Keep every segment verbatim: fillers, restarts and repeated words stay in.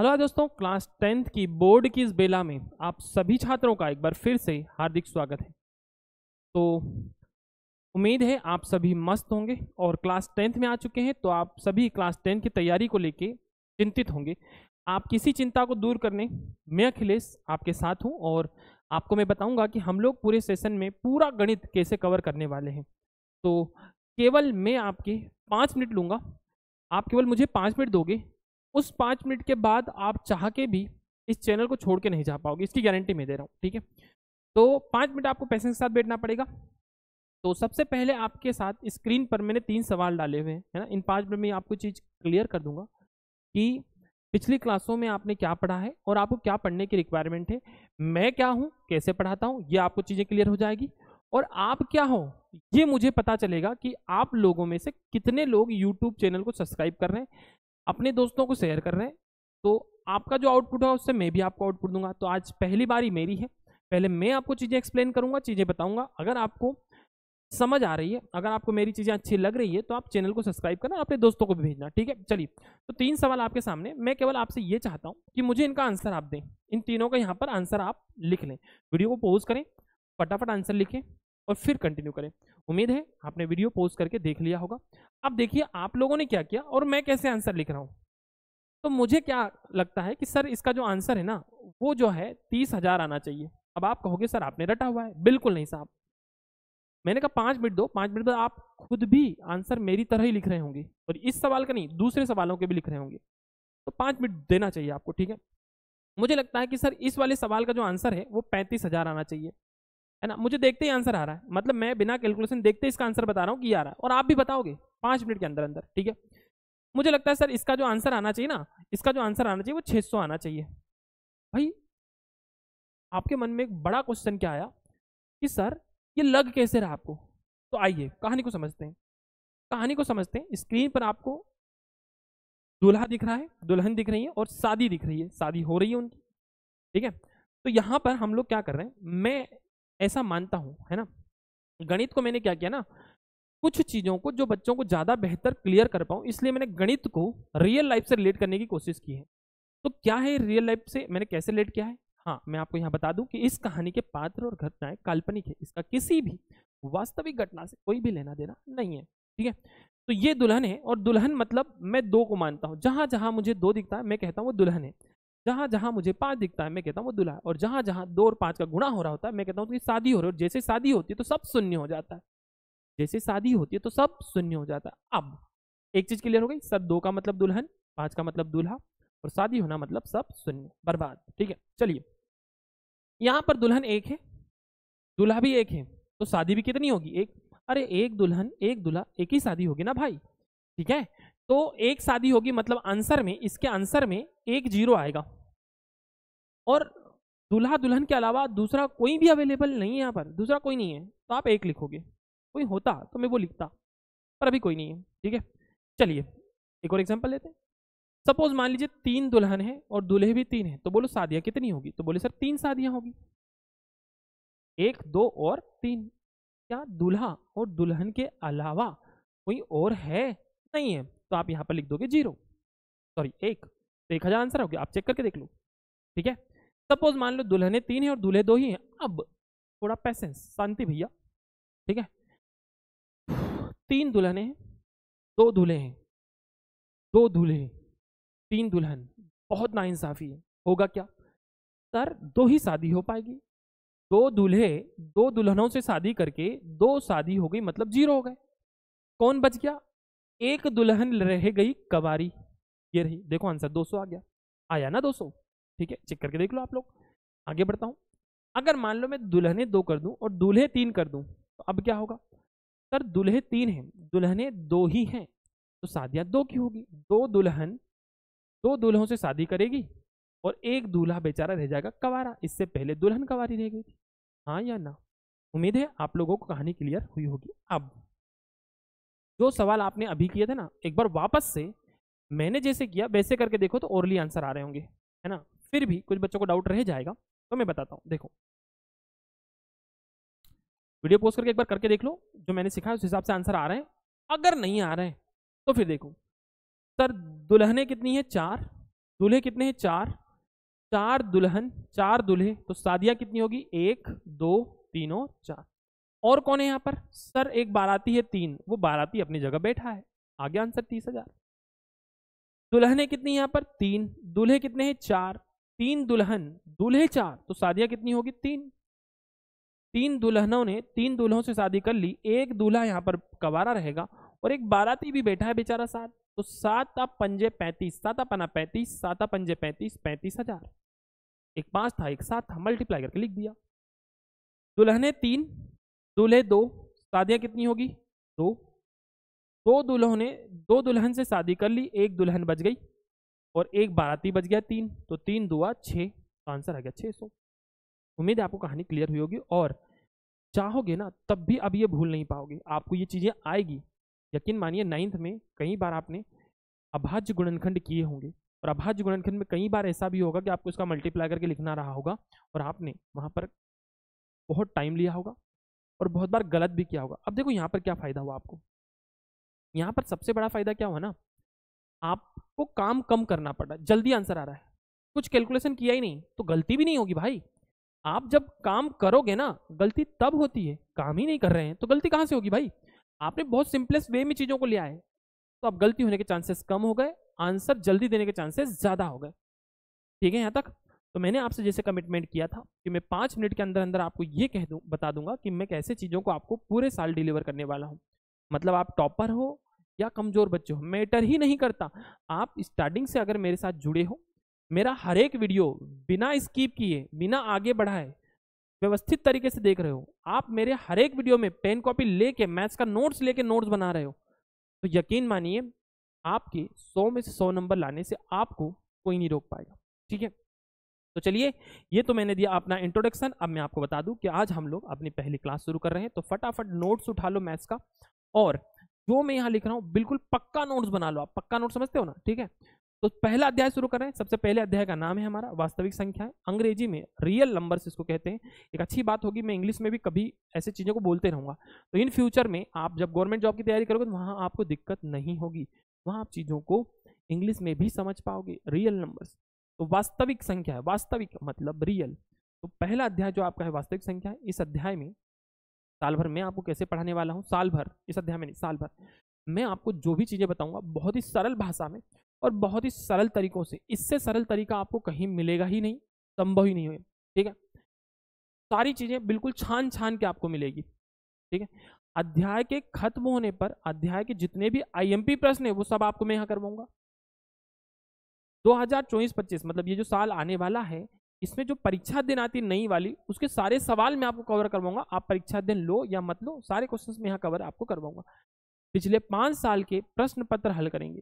Hello दोस्तों, class tenth की board की इस बेला में आप सभी छात्रों का एक बार फिर से हार्दिक स्वागत है। तो उम्मीद है आप सभी मस्त होंगे और क्लास टेंथ में आ चुके हैं, तो आप सभी क्लास टेंथ की तैयारी को लेके चिंतित होंगे। आप किसी चिंता को दूर करने मैं अखिलेश आपके साथ हूं और आपको मैं बताऊँगा कि हम लोग पूरे सेशन में पूरा गणित कैसे कवर करने वाले हैं। तो केवल मैं आपके पाँच मिनट लूँगा, आप केवल मुझे पाँच मिनट दोगे। उस पाँच मिनट के बाद आप चाह के भी इस चैनल को छोड़ के नहीं जा पाओगे, इसकी गारंटी मैं दे रहा हूँ, ठीक है। तो पाँच मिनट आपको पेशेंस के साथ बैठना पड़ेगा। तो सबसे पहले आपके साथ स्क्रीन पर मैंने तीन सवाल डाले हुए हैं, है ना। इन पाँच मिनट में आपको चीज़ क्लियर कर दूंगा कि पिछली क्लासों में आपने क्या पढ़ा है और आपको क्या पढ़ने की रिक्वायरमेंट है, मैं क्या हूँ, कैसे पढ़ाता हूँ, ये आपको चीज़ें क्लियर हो जाएगी। और आप क्या हो ये मुझे पता चलेगा कि आप लोगों में से कितने लोग यूट्यूब चैनल को सब्सक्राइब कर रहे हैं, अपने दोस्तों को शेयर कर रहे हैं। तो आपका जो आउटपुट है उससे मैं भी आपको आउटपुट दूंगा। तो आज पहली बारी मेरी है, पहले मैं आपको चीज़ें एक्सप्लेन करूंगा, चीज़ें बताऊंगा। अगर आपको समझ आ रही है, अगर आपको मेरी चीज़ें अच्छी लग रही है तो आप चैनल को सब्सक्राइब करना, अपने दोस्तों को भी भेजना, ठीक है। चलिए, तो तीन सवाल आपके सामने, मैं केवल आपसे ये चाहता हूँ कि मुझे इनका आंसर आप दें। इन तीनों का यहाँ पर आंसर आप लिख लें, वीडियो को पॉज करें, फटाफट आंसर लिखें और फिर कंटिन्यू करें। उम्मीद है आपने वीडियो पॉज करके देख लिया होगा। अब देखिए आप लोगों ने क्या किया और मैं कैसे आंसर लिख रहा हूँ। तो मुझे क्या लगता है कि सर इसका जो आंसर है ना वो जो है तीस हजार आना चाहिए। अब आप कहोगे सर आपने रटा हुआ है। बिल्कुल नहीं साहब, मैंने कहा पाँच मिनट दो, पाँच मिनट बाद आप खुद भी आंसर मेरी तरह ही लिख रहे होंगे और इस सवाल का नहीं दूसरे सवालों के भी लिख रहे होंगे, तो पाँच मिनट देना चाहिए आपको, ठीक है। मुझे लगता है कि सर इस वाले सवाल का जो आंसर है वो पैंतीस हजार आना चाहिए, है ना। मुझे देखते ही आंसर आ रहा है, मतलब मैं बिना कैलकुलेशन देखते ही इसका आंसर बता रहा हूँ कि आ रहा है और आप भी बताओगे पाँच मिनट के अंदर अंदर, ठीक है। मुझे लगता है सर इसका जो आंसर आना चाहिए ना, इसका जो आंसर आना चाहिए वो छः सौ आना चाहिए। भाई आपके मन में एक बड़ा क्वेश्चन क्या आया कि सर ये लग कैसे रहा आपको। तो आइए कहानी को समझते हैं, कहानी को समझते हैं। स्क्रीन पर आपको दूल्हा दिख रहा है, दुल्हन दिख रही है और शादी दिख रही है, शादी हो रही है उनकी, ठीक है। तो यहाँ पर हम लोग क्या कर रहे हैं, मैं ऐसा मानता हूं, है ना, गणित को मैंने क्या किया ना, कुछ चीज़ों को जो बच्चों को ज़्यादा बेहतर क्लियर कर पाऊँ इसलिए मैंने गणित को रियल लाइफ से रिलेट करने की कोशिश की है। तो क्या है रियल लाइफ से मैंने कैसे रिलेट किया है, हाँ मैं आपको यहाँ बता दूं कि इस कहानी के पात्र और घटनाएं काल्पनिक है, इसका किसी भी वास्तविक घटना से कोई भी लेना देना नहीं है, ठीक है। तो ये दुल्हन है और दुल्हन मतलब मैं दो को मानता हूँ। जहाँ जहाँ मुझे दो दिखता है मैं कहता हूँ वो दुल्हन है, जहाँ जहाँ मुझे पाँच दिखता है मैं कहता हूँ वो दूल्हा है, और जहाँ जहाँ दो और पाँच का गुणा हो रहा होता है मैं कहता हूँ कि शादी हो रही है। और जैसे शादी होती है तो सब शून्य हो जाता है, जैसे शादी होती है तो सब शून्य हो जाता है। अब एक चीज़ क्लियर हो गई, सब दो का मतलब दुल्हन, पाँच का मतलब दूल्हा और शादी होना मतलब सब शून्य, बर्बाद, ठीक है। चलिए यहाँ पर दुल्हन एक है, दूल्हा भी एक है, तो शादी भी कितनी होगी, एक। अरे एक दुल्हन एक दूल्हा एक ही शादी होगी ना भाई, ठीक है। तो एक शादी होगी मतलब आंसर में, इसके आंसर में एक जीरो आएगा और दूल्हा दुल्हन के अलावा दूसरा कोई भी अवेलेबल नहीं है, यहाँ पर दूसरा कोई नहीं है तो आप एक लिखोगे। कोई होता तो मैं वो लिखता, पर अभी कोई नहीं है, ठीक है। चलिए एक और एग्जांपल लेते हैं। सपोज मान लीजिए तीन दुल्हन है और दूल्हे भी तीन है, तो बोलो शादियाँ कितनी होगी, तो बोले सर तीन शादियाँ होगी, एक दो और तीन। क्या दूल्हा और दुल्हन के अलावा कोई और है, नहीं है, तो आप यहाँ पर लिख दोगे जीरो, सॉरी एक, तो एक हजार आंसर हो गया। आप चेक करके देख लो, ठीक है। सपोज मान लो दुल्हने तीन है और दूल्हे दो ही हैं। अब थोड़ा पेशेंस, शांति भैया, ठीक है। तीन दुल्हने हैं, दो दूल्हे हैं, दो दूल्हे, तीन दुल्हन, बहुत नाइंसाफी है। होगा क्या सर, दो ही शादी हो पाएगी, दो दूल्हे दो दुल्हनों से शादी करके दो शादी हो गई मतलब जीरो हो गए। कौन बच गया, एक दुल्हन रह गई कवारी, ये रही, देखो आंसर दो सौ आ गया, आया ना दो सौ, ठीक है। चेक करके देख लो आप लोग। आगे बढ़ता हूँ, अगर मान लो मैं दुल्हने दो कर दूं और दूल्हे तीन कर दूं तो अब क्या होगा, सर दूल्हे तीन हैं दुल्हने दो ही हैं तो शादियाँ दो की होगी, दो दुल्हन दो दूल्हों से शादी करेगी और एक दूल्हा बेचारा रह जाएगा कवारा, इससे पहले दुल्हन कवारी रह गई थी, हाँ या ना। उम्मीद है आप लोगों को कहानी क्लियर हुई होगी। अब जो सवाल आपने अभी किए थे ना, एक बार वापस से मैंने जैसे किया वैसे करके देखो तो ओरली आंसर आ रहे होंगे, है ना। फिर भी कुछ बच्चों को डाउट रह जाएगा तो मैं बताता हूँ, देखो वीडियो पोस्ट करके एक बार करके देख लो, जो मैंने सिखाया उस हिसाब से आंसर आ रहे हैं। अगर नहीं आ रहे हैं तो फिर देखो, सर दुल्हने कितनी है, चार, दूल्हे कितने हैं? चार, चार दुल्हन, चार दूल्हे, तो शादियां कितनी होगी? एक, दो, तीनों, चार। और कौन है यहाँ पर? सर एक बाराती है, तीन, वो बाराती अपनी जगह बैठा है, आगे आंसर तीस हजार। दुल्हने कितनी यहाँ पर? तीन, दूल्हे कितने हैं? चार, तीन दुल्हन, दूल्हे चार, तो शादियां कितनी होगी? तीन। तीन दुल्हनों ने तीन दूल्हों से शादी कर ली, एक दूल्हा यहाँ पर कवारा रहेगा और एक बाराती भी बैठा है बेचारा साथ, तो सात पंजे पैंतीस, सात पना पैंतीस, सात पंजे पैंतीस, पैंतीस हजार। एक पांच था, एक सात था, मल्टीप्लाई करके लिख दिया। दुल्हने तीन, दूल्हे दो, शादियां कितनी होगी? दो। दो दूल्हों ने दो दुल्हन से शादी कर ली, एक दुल्हन बच गई और एक बाराती बच गया तीन, तो तीन दुआ छः, आंसर आ गया छः सौ। उम्मीद है आपको कहानी क्लियर हुई होगी और चाहोगे ना तब भी अब ये भूल नहीं पाओगे, आपको ये चीज़ें आएगी। यकीन मानिए नाइन्थ में कई बार आपने अभाज्य गुणनखंड किए होंगे और अभाज्य गुणनखंड में कई बार ऐसा भी होगा कि आपको इसका मल्टीप्लाई करके लिखना रहा होगा और आपने वहाँ पर बहुत टाइम लिया होगा और बहुत बार गलत भी किया होगा। अब देखो यहाँ पर क्या फ़ायदा हुआ आपको, यहाँ पर सबसे बड़ा फ़ायदा क्या हुआ ना, आपको काम कम करना पड़ा, जल्दी आंसर आ रहा है, कुछ कैलकुलेशन किया ही नहीं, तो गलती भी नहीं होगी भाई। आप जब काम करोगे ना गलती तब होती है, काम ही नहीं कर रहे हैं तो गलती कहाँ से होगी भाई। आपने बहुत सिंपलेस्ट वे में चीज़ों को लिया है तो अब गलती होने के चांसेस कम हो गए, आंसर जल्दी देने के चांसेस ज़्यादा हो गए। ठीक है यहाँ तक? तो मैंने आपसे जैसे कमिटमेंट किया था कि मैं पाँच मिनट के अंदर अंदर आपको ये कह दूँ बता दूंगा कि मैं कैसे चीज़ों को आपको पूरे साल डिलीवर करने वाला हूँ। मतलब आप टॉपर हो या कमज़ोर बच्चे हो मैटर ही नहीं करता, आप स्टार्टिंग से अगर मेरे साथ जुड़े हो, मेरा हर एक वीडियो बिना स्किप किए, बिना आगे बढ़ाए, व्यवस्थित तरीके से देख रहे हो, आप मेरे हर एक वीडियो में पेन कॉपी लेके मैथ्स का नोट्स लेके नोट्स बना रहे हो, तो यकीन मानिए आपके सौ में से सौ नंबर लाने से आपको कोई नहीं रोक पाएगा। ठीक है, तो चलिए ये तो मैंने दिया अपना इंट्रोडक्शन। अब मैं आपको बता दूं कि आज हम लोग अपनी पहली क्लास शुरू कर रहे हैं, तो फटाफट नोट्स उठा लो मैथ्स का, और जो मैं यहाँ लिख रहा हूँ बिल्कुल पक्का नोट्स बना लो। आप पक्का नोट समझते हो ना? ठीक है, तो पहला अध्याय शुरू कर रहे हैं। सबसे पहले अध्याय का नाम है हमारा वास्तविक संख्याएं, अंग्रेजी में रियल नंबर्स इसको कहते हैं। एक अच्छी बात होगी मैं इंग्लिश में भी कभी ऐसे चीज़ों को बोलते रहूँगा, तो इन फ्यूचर में आप जब गवर्नमेंट जॉब की तैयारी करोगे तो वहाँ आपको दिक्कत नहीं होगी, वहाँ आप चीज़ों को इंग्लिश में भी समझ पाओगे। रियल नंबर्स तो वास्तविक संख्या है, वास्तविक मतलब रियल। तो पहला अध्याय जो आपका है वास्तविक संख्या है, इस अध्याय में साल भर मैं आपको कैसे पढ़ाने वाला हूँ, साल भर इस अध्याय में नहीं, साल भर मैं आपको जो भी चीज़ें बताऊँगा बहुत ही सरल भाषा में और बहुत ही सरल तरीकों से, इससे सरल तरीका आपको कहीं मिलेगा ही नहीं, संभव ही नहीं है। ठीक है, सारी चीज़ें बिल्कुल छान छान के आपको मिलेगी। ठीक है, अध्याय के खत्म होने पर अध्याय के जितने भी आईएमपी प्रश्न है वो सब आपको मैं यहाँ करवाऊंगा। दो हज़ार चौबीस पच्चीस मतलब ये जो साल आने वाला है इसमें जो परीक्षा दिन आती नई वाली उसके सारे सवाल मैं आपको कवर करवाऊंगा। आप परीक्षा दिन लो या मत लो, सारे क्वेश्चन मैं यहाँ कवर आपको करवाऊंगा। पिछले पाँच साल के प्रश्न पत्र हल करेंगे,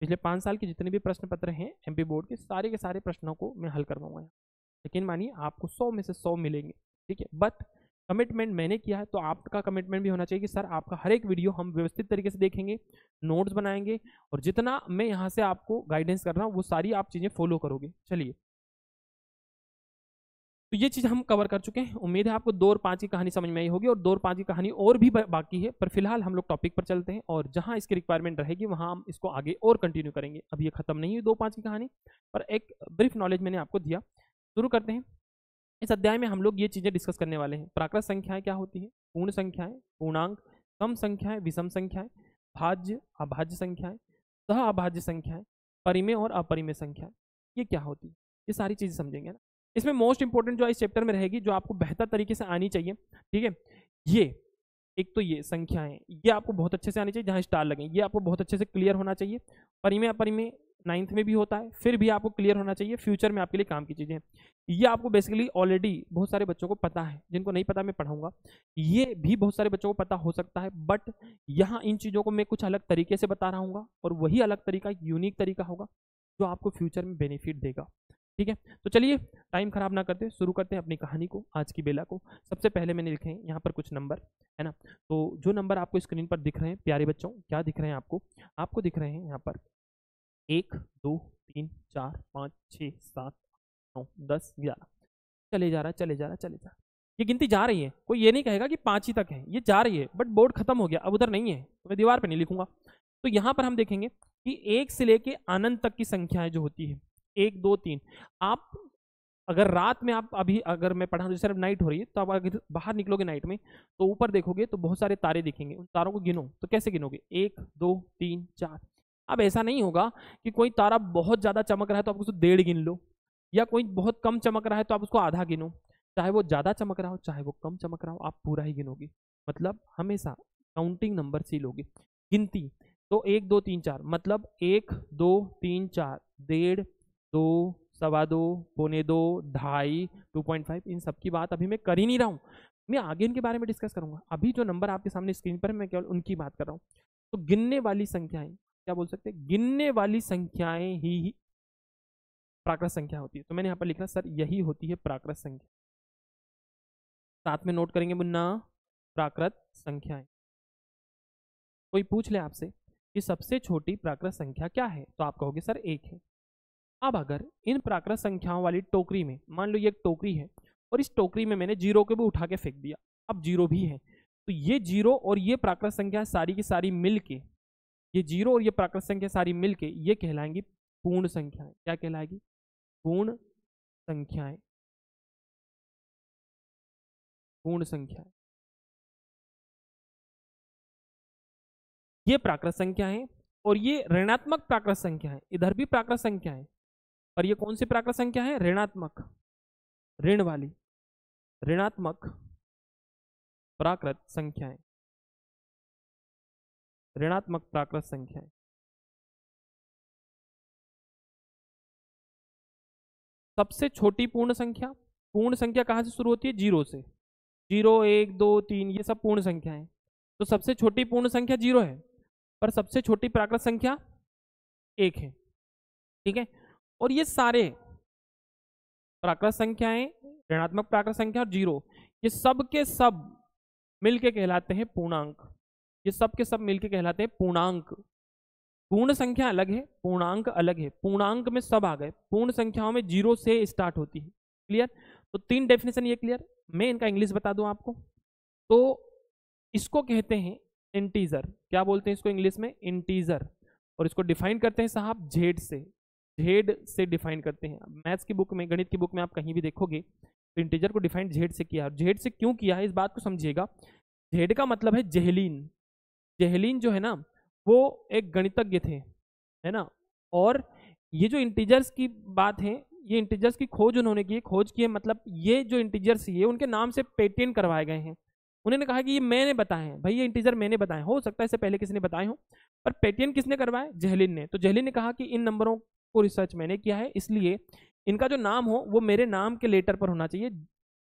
पिछले पाँच साल के जितने भी प्रश्न पत्र हैं एमपी बोर्ड के, सारे के सारे प्रश्नों को मैं हल करवाऊंगा। लेकिन मानिए आपको सौ में से सौ मिलेंगे। ठीक है, बट कमिटमेंट मैंने किया है तो आपका कमिटमेंट भी होना चाहिए कि सर आपका हर एक वीडियो हम व्यवस्थित तरीके से देखेंगे, नोट्स बनाएंगे और जितना मैं यहाँ से आपको गाइडेंस कर रहा हूँ वो सारी आप चीज़ें फॉलो करोगे। चलिए, तो ये चीज़ हम कवर कर चुके हैं। उम्मीद है आपको दो और पाँच की कहानी समझ में आई होगी और दो और पाँच की कहानी और भी बाकी है, पर फिलहाल हम लोग टॉपिक पर चलते हैं और जहां इसकी रिक्वायरमेंट रहेगी वहां हम इसको आगे और कंटिन्यू करेंगे। अब ये खत्म नहीं हुई दो पाँच की कहानी, पर एक ब्रीफ नॉलेज मैंने आपको दिया। शुरू करते हैं, इस अध्याय में हम लोग ये चीज़ें डिस्कस करने वाले हैं। प्राकृत संख्याएँ क्या होती हैं, पूर्ण संख्याएँ, पूर्णांक, सम संख्याएँ, विषम संख्याएँ, भाज्य अभाज्य संख्याएँ, सह अभाज्य संख्याएँ, परिमेय और अपरिमेय संख्याएँ, ये क्या होती है, ये सारी चीज़ें समझेंगे ना। इसमें मोस्ट इंपॉर्टेंट जो इस चैप्टर में रहेगी जो आपको बेहतर तरीके से आनी चाहिए, ठीक है, ये एक तो ये संख्याएं ये आपको बहुत अच्छे से आनी चाहिए, जहां स्टार लगे ये आपको बहुत अच्छे से क्लियर होना चाहिए। परिमेय अपरिमेय नाइन्थ में भी होता है, फिर भी आपको क्लियर होना चाहिए, फ्यूचर में आपके लिए काम की चीज़ें हैं। ये आपको बेसिकली ऑलरेडी बहुत सारे बच्चों को पता है, जिनको नहीं पता मैं पढ़ाऊंगा, ये भी बहुत सारे बच्चों को पता हो सकता है, बट यहाँ इन चीज़ों को मैं कुछ अलग तरीके से बता रहा हूँ और वही अलग तरीका यूनिक तरीका होगा जो आपको फ्यूचर में बेनिफिट देगा। ठीक है, तो चलिए टाइम खराब ना करते शुरू करते हैं अपनी कहानी को, आज की बेला को। सबसे पहले मैंने लिखे हैं यहाँ पर कुछ नंबर, है ना, तो जो नंबर आपको स्क्रीन पर दिख रहे हैं प्यारे बच्चों, क्या दिख रहे हैं आपको, आपको दिख रहे हैं यहाँ पर एक, दो, तीन, चार, पाँच, छः, सात, नौ, दस, ग्यारह, चले जा रहा चले जा रहा चले जा रहा ये गिनती जा रही है। कोई ये नहीं कहेगा कि पाँच ही तक है, ये जा रही है, बट बोर्ड खत्म हो गया, अब उधर नहीं है तो मैं दीवार पर नहीं लिखूंगा। तो यहाँ पर हम देखेंगे कि एक से लेके आनंद तक की संख्याएँ जो होती है, एक दो तीन, आप अगर रात में आप अभी अगर मैं पढ़ा तो सिर्फ नाइट हो रही है, तो आप अगर बाहर निकलोगे नाइट में तो ऊपर देखोगे तो बहुत सारे तारे दिखेंगे, उन तारों को गिनो। तो कैसे गिनोगे? एक दो तीन चार। अब ऐसा नहीं होगा कि कोई तारा बहुत ज़्यादा चमक रहा है तो आप उसको डेढ़ गिन लो, या कोई बहुत कम चमक रहा है तो आप उसको आधा गिनो। चाहे वो ज़्यादा चमक रहा हो चाहे वो कम चमक रहा हो, आप पूरा ही गिनोगे। मतलब हमेशा काउंटिंग नंबर से लोगे गिनती। तो एक दो तीन चार, मतलब एक दो तीन चार, डेढ़, दो, सवा दो, पौने दो, ढाई, टू पॉइंट फाइव, इन सब की बात अभी मैं कर ही नहीं रहा हूँ। मैं आगे इनके बारे में डिस्कस करूँगा। अभी जो नंबर आपके सामने स्क्रीन पर है मैं केवल उनकी बात कर रहा हूँ। तो गिनने वाली संख्याएं, क्या बोल सकते हैं, गिनने वाली संख्याएं ही, ही प्राकृत संख्या होती है। तो मैंने यहाँ पर लिखा सर यही होती है प्राकृत संख्या। साथ में नोट करेंगे मुन्ना, प्राकृत संख्याएं। कोई पूछ ले आपसे कि सबसे छोटी प्राकृत संख्या क्या है, तो आप कहोगे सर एक है। अब अगर इन प्राकृत संख्याओं वाली टोकरी में, मान लो ये एक टोकरी है और इस टोकरी में मैंने जीरो को भी उठा के फेंक दिया, अब जीरो भी है, तो ये जीरो और ये प्राकृत संख्या सारी की सारी मिलके, ये जीरो और ये प्राकृत संख्या सारी मिलके ये कहलाएंगी पूर्ण संख्याएं। क्या कहलाएगी? पूर्ण संख्याएं। पूर्ण संख्याएं ये प्राकृत संख्या है, और ये ऋणात्मक प्राकृत संख्या है। इधर भी प्राकृत संख्या है, और ये कौन सी प्राकृत संख्या है? ऋणात्मक, ऋण वाली, ऋणात्मक प्राकृत संख्याएं, ऋणात्मक प्राकृत संख्याएं। सबसे छोटी पूर्ण संख्या, पूर्ण संख्या कहां से शुरू होती है? जीरो से। जीरो, एक, दो, तीन, ये सब पूर्ण संख्या है। तो सबसे छोटी पूर्ण संख्या जीरो है, पर सबसे छोटी प्राकृत संख्या एक है, ठीक है। और ये सारे प्राकृत संख्याएं, ऋणात्मक प्राकृत संख्या और जीरो, ये सब के सब मिलके कहलाते हैं पूर्णांक। ये सब के सब मिलके कहलाते हैं पूर्णांक। पूर्ण संख्या अलग है, पूर्णांक अलग है। पूर्णांक में सब आ गए। पूर्ण संख्याओं में जीरो से स्टार्ट होती है। क्लियर? तो तीन डेफिनेशन ये क्लियर। मैं इनका इंग्लिश बता दूं आपको, तो इसको कहते हैं इंटीजर। क्या बोलते हैं इसको इंग्लिश में? इंटीजर। और इसको डिफाइन करते हैं साहब जेड से, जेड से डिफाइन करते हैं। मैथ्स की बुक में, गणित की बुक में आप कहीं भी देखोगे तो इंटीजर को डिफाइन जेड से किया है। और जेड से क्यों किया है इस बात को समझिएगा। जेड का मतलब है जेहलीन। जेहलीन जो है ना वो एक गणितज्ञ थे, है ना। और ये जो इंटीजर्स की बात है, ये इंटीजर्स की खोज उन्होंने की, खोज की है मतलब ये जो इंटीजर्स ये उनके नाम से पेटेंट करवाए गए हैं। उन्होंने कहा कि ये मैंने बताए हैं, भाई ये इंटीजर मैंने बताए। हो सकता है इससे पहले किसी ने बताए हो, पर पेटेंट किसने करवाए? जेहलीन ने। तो जेहलीन ने कहा कि इन नंबरों को रिसर्च मैंने किया है, इसलिए इनका जो नाम हो वो मेरे नाम के लेटर पर होना चाहिए,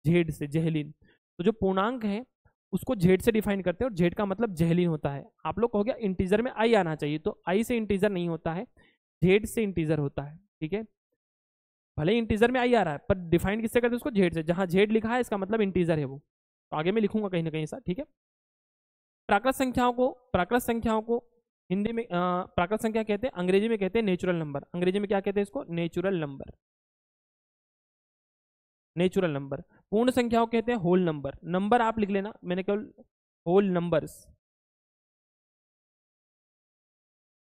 जेड से, जेहलीन। तो जो पूर्णांक है उसको जेड से डिफाइन करते हैं, और जेड का मतलब जेहलीन होता है। आप लोग कहोगे इंटीजर में आई आना चाहिए, तो आई से इंटीजर नहीं होता है, जेड से इंटीजर होता है, ठीक है। भले इंटीजर में आई आ रहा है, पर डिफाइन किससे करते हैं उसको? जेड से। जहां जेड लिखा है इसका मतलब इंटीजर है वो। तो आगे मैं लिखूंगा कहीं ना कहीं ऐसा, ठीक है। प्राकृत संख्याओं को, प्राकृत संख्याओं को हिंदी में प्राकृत संख्या कहते हैं, अंग्रेजी में कहते हैं नेचुरल नंबर। अंग्रेजी में क्या कहते हैं इसको? Natural number, natural number. पूर्ण संख्याओं कहते हैं होल नंबर। नंबर आप लिख लेना, मैंने केवल होल नंबर्स,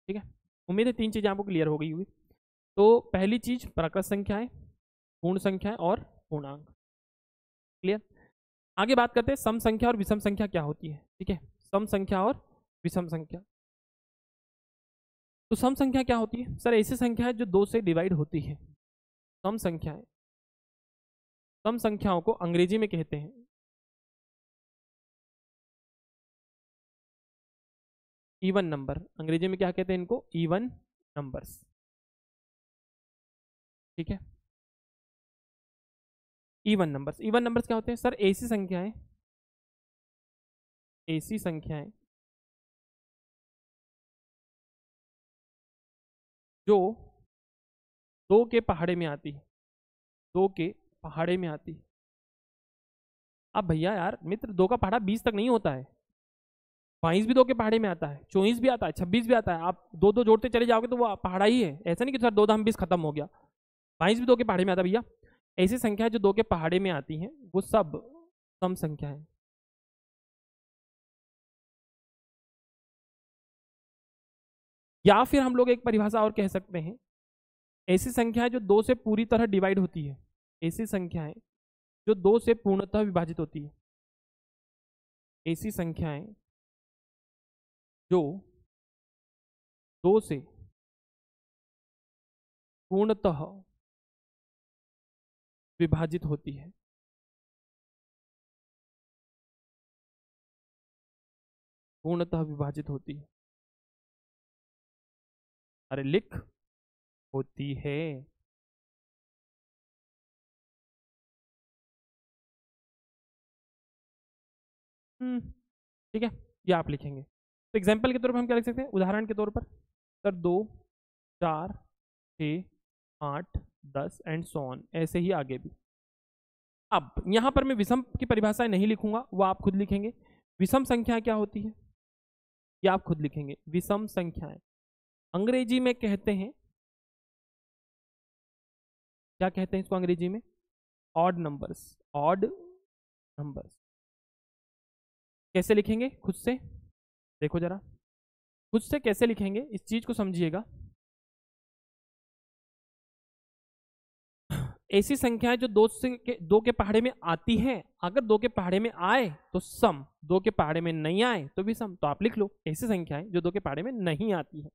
ठीक है। उम्मीद है तीन चीजें आपको क्लियर हो गई होगी। तो पहली चीज प्राकृत संख्याएं, पूर्ण संख्याएं और पूर्णांक, क्लियर। आगे बात करते हैं सम संख्या और विषम संख्या क्या होती है, ठीक है। सम संख्या और विषम संख्या। तो सम संख्या क्या होती है सर? ऐसी संख्या है जो दो से डिवाइड होती है। सम संख्याएं, सम संख्याओं को अंग्रेजी में कहते हैं, इवन नंबर। अंग्रेजी में क्या कहते हैं इनको? इवन नंबर्स, ठीक है, इवन नंबर्स। इवन नंबर्स क्या होते हैं सर? ऐसी संख्याएं, ऐसी संख्याएं जो दो के पहाड़े में आती है, दो के पहाड़े में आती है। अब भैया यार मित्र, दो का पहाड़ा बीस तक नहीं होता है, बाईस भी दो के पहाड़े में आता है, चौबीस भी आता है, छब्बीस भी आता है। आप दो दो जोड़ते चले जाओगे तो वो पहाड़ा ही है। ऐसा नहीं कि सर दो दाम बीस खत्म हो गया, बाईस भी दो के पहाड़े में आता है। भैया ऐसी संख्या जो दो के पहाड़े में आती हैं वो सब सम संख्या है। या फिर हम लोग एक परिभाषा और कह सकते हैं, ऐसी संख्याएं जो दो से पूरी तरह डिवाइड होती है, ऐसी संख्याएं जो दो से पूर्णतः विभाजित होती है, ऐसी संख्याएं जो दो से पूर्णतः विभाजित होती है। पूर्णतः विभाजित होती है अरे लिख होती है। हम्म ठीक है, ये आप लिखेंगे। तो एग्जाम्पल के तौर पर हम क्या लिख सकते हैं, उदाहरण के तौर पर सर दो चार छः आठ दस एंड सो ऑन, ऐसे ही आगे भी। अब यहाँ पर मैं विषम की परिभाषाएं नहीं लिखूंगा, वो आप खुद लिखेंगे। विषम संख्या क्या होती है ये आप खुद लिखेंगे। विषम संख्याएं अंग्रेजी में कहते हैं, क्या कहते हैं इसको अंग्रेजी में, ऑड नंबर्स। ऑड नंबर्स कैसे लिखेंगे, खुद से देखो जरा, खुद से कैसे लिखेंगे इस चीज को समझिएगा। ऐसी संख्याएं जो दो से के, दो के पहाड़े में आती हैं, अगर दो के पहाड़े में आए तो सम, दो के पहाड़े में नहीं आए तो विषम। तो आप लिख लो ऐसी संख्याएं जो दो के पहाड़े में नहीं आती है,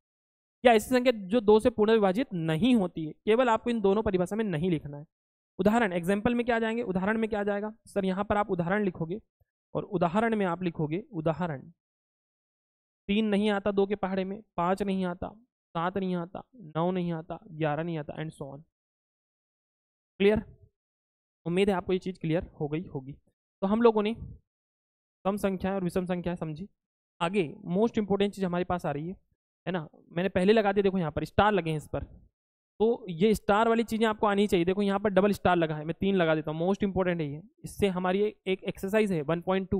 या ऐसी संख्या जो दो से पूर्ण विभाजित नहीं होती है। केवल आपको इन दोनों परिभाषा में नहीं लिखना है। उदाहरण एग्जाम्पल में क्या जाएंगे, उदाहरण में क्या जाएगा सर, यहाँ पर आप उदाहरण लिखोगे और उदाहरण में आप लिखोगे उदाहरण तीन नहीं आता दो के पहाड़े में, पाँच नहीं आता, सात नहीं आता, नौ नहीं आता, ग्यारह नहीं आता एंड सो ऑन। क्लियर, उम्मीद है आपको ये चीज़ क्लियर हो गई होगी। तो हम लोगों ने सम संख्याएं और विषम संख्याएं समझी। आगे मोस्ट इंपॉर्टेंट चीज़ हमारे पास आ रही है है ना, मैंने पहले लगा दिया, देखो यहाँ पर स्टार लगे हैं इस पर, तो ये स्टार वाली चीज़ें आपको आनी चाहिए। देखो यहाँ पर डबल स्टार लगा है, मैं तीन लगा देता हूँ, मोस्ट इंपॉर्टेंट है ये। इससे हमारी एक एक्सरसाइज है वन पॉइंट टू,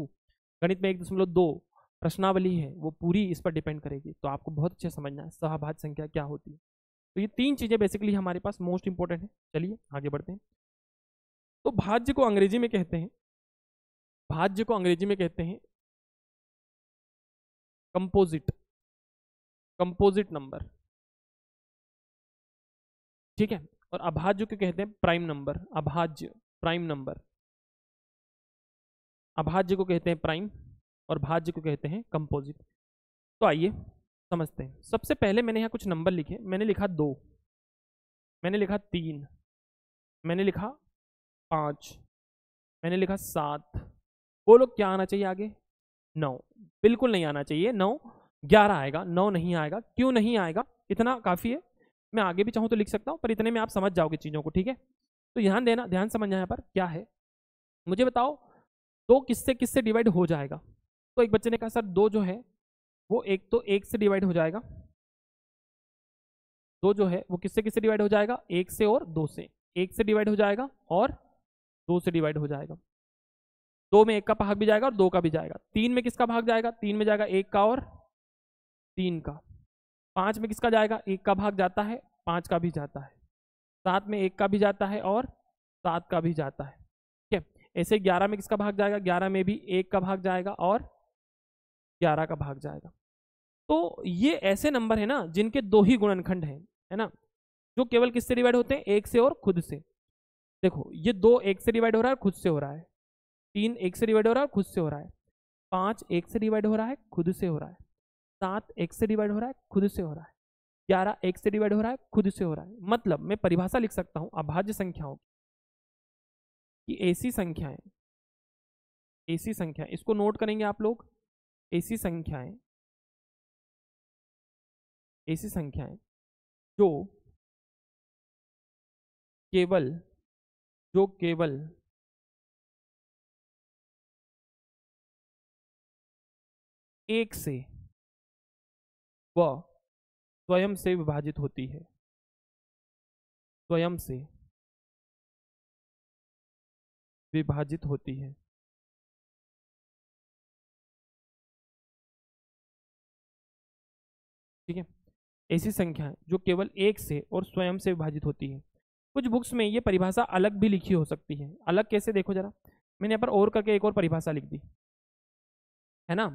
गणित में एक दशमलव दो प्रश्नावली है, वो पूरी इस पर डिपेंड करेगी। तो आपको बहुत अच्छे समझना है सहभाज्य संख्या क्या होती है। तो ये तीन चीज़ें बेसिकली हमारे पास मोस्ट इंपॉर्टेंट है। चलिए आगे बढ़ते हैं। तो भाज्य को अंग्रेजी में कहते हैं, भाज्य को अंग्रेजी में कहते हैं कंपोजिट, कंपोजिट नंबर, ठीक है। और अभाज्य को कहते हैं प्राइम नंबर, अभाज्य प्राइम नंबर, अभाज्य को कहते हैं प्राइम और भाज्य को कहते हैं कंपोजिट। तो आइए समझते हैं। सबसे पहले मैंने यहाँ कुछ नंबर लिखे, मैंने लिखा दो, मैंने लिखा तीन, मैंने लिखा पाँच, मैंने लिखा सात, वो लोग क्या आना चाहिए आगे, नौ, बिल्कुल नहीं आना चाहिए नौ, ग्यारह आएगा, नौ नहीं आएगा। क्यों नहीं आएगा, इतना काफ़ी है, मैं आगे भी चाहूँ तो लिख सकता हूँ, पर इतने में आप समझ जाओगे चीज़ों को, ठीक है। तो ध्यान देना, ध्यान समझना यहाँ पर क्या है, मुझे बताओ दो किससे किससे डिवाइड हो जाएगा। तो एक बच्चे ने कहा सर दो जो है वो एक तो एक से डिवाइड हो जाएगा, दो जो है वो किससे किससे डिवाइड हो जाएगा, एक से और दो से, एक से डिवाइड हो जाएगा और दो से डिवाइड हो जाएगा। दो में एक का भाग भी जाएगा और दो का भी जाएगा। तीन में किसका भाग जाएगा, तीन में जाएगा एक का और तीन का। पाँच में किसका जाएगा, एक का भाग जाता है, पाँच का भी जाता है। सात में एक का भी जाता है और सात का भी जाता है, ठीक है। ऐसे ग्यारह में किसका भाग जाएगा, ग्यारह में भी एक का भाग जाएगा और ग्यारह का भाग जाएगा। तो ये ऐसे नंबर है ना जिनके दो ही गुणनखंड हैं, है ना, जो केवल किससे डिवाइड होते हैं, एक से और खुद से। देखो ये दो एक से डिवाइड हो रहा है खुद से हो रहा है, तीन एक से डिवाइड हो रहा है खुद से हो रहा है, पाँच एक से डिवाइड हो रहा है खुद से हो रहा है, सात एक से डिवाइड हो रहा है खुद से हो रहा है, ग्यारह एक से डिवाइड हो रहा है खुद से हो रहा है। मतलब मैं परिभाषा लिख सकता हूं अभाज्य संख्याओं की, ऐसी संख्याएं, ऐसी संख्या, इसको नोट करेंगे आप लोग, ऐसी संख्याएं, ऐसी संख्याएं जो केवल जो केवल एक से वह स्वयं से विभाजित होती है, स्वयं से विभाजित होती है। ठीक है, ऐसी संख्या जो केवल एक से और स्वयं से विभाजित होती है। कुछ बुक्स में ये परिभाषा अलग भी लिखी हो सकती है। अलग कैसे, देखो जरा, मैंने यहाँ पर और करके एक और परिभाषा लिख दी है ना।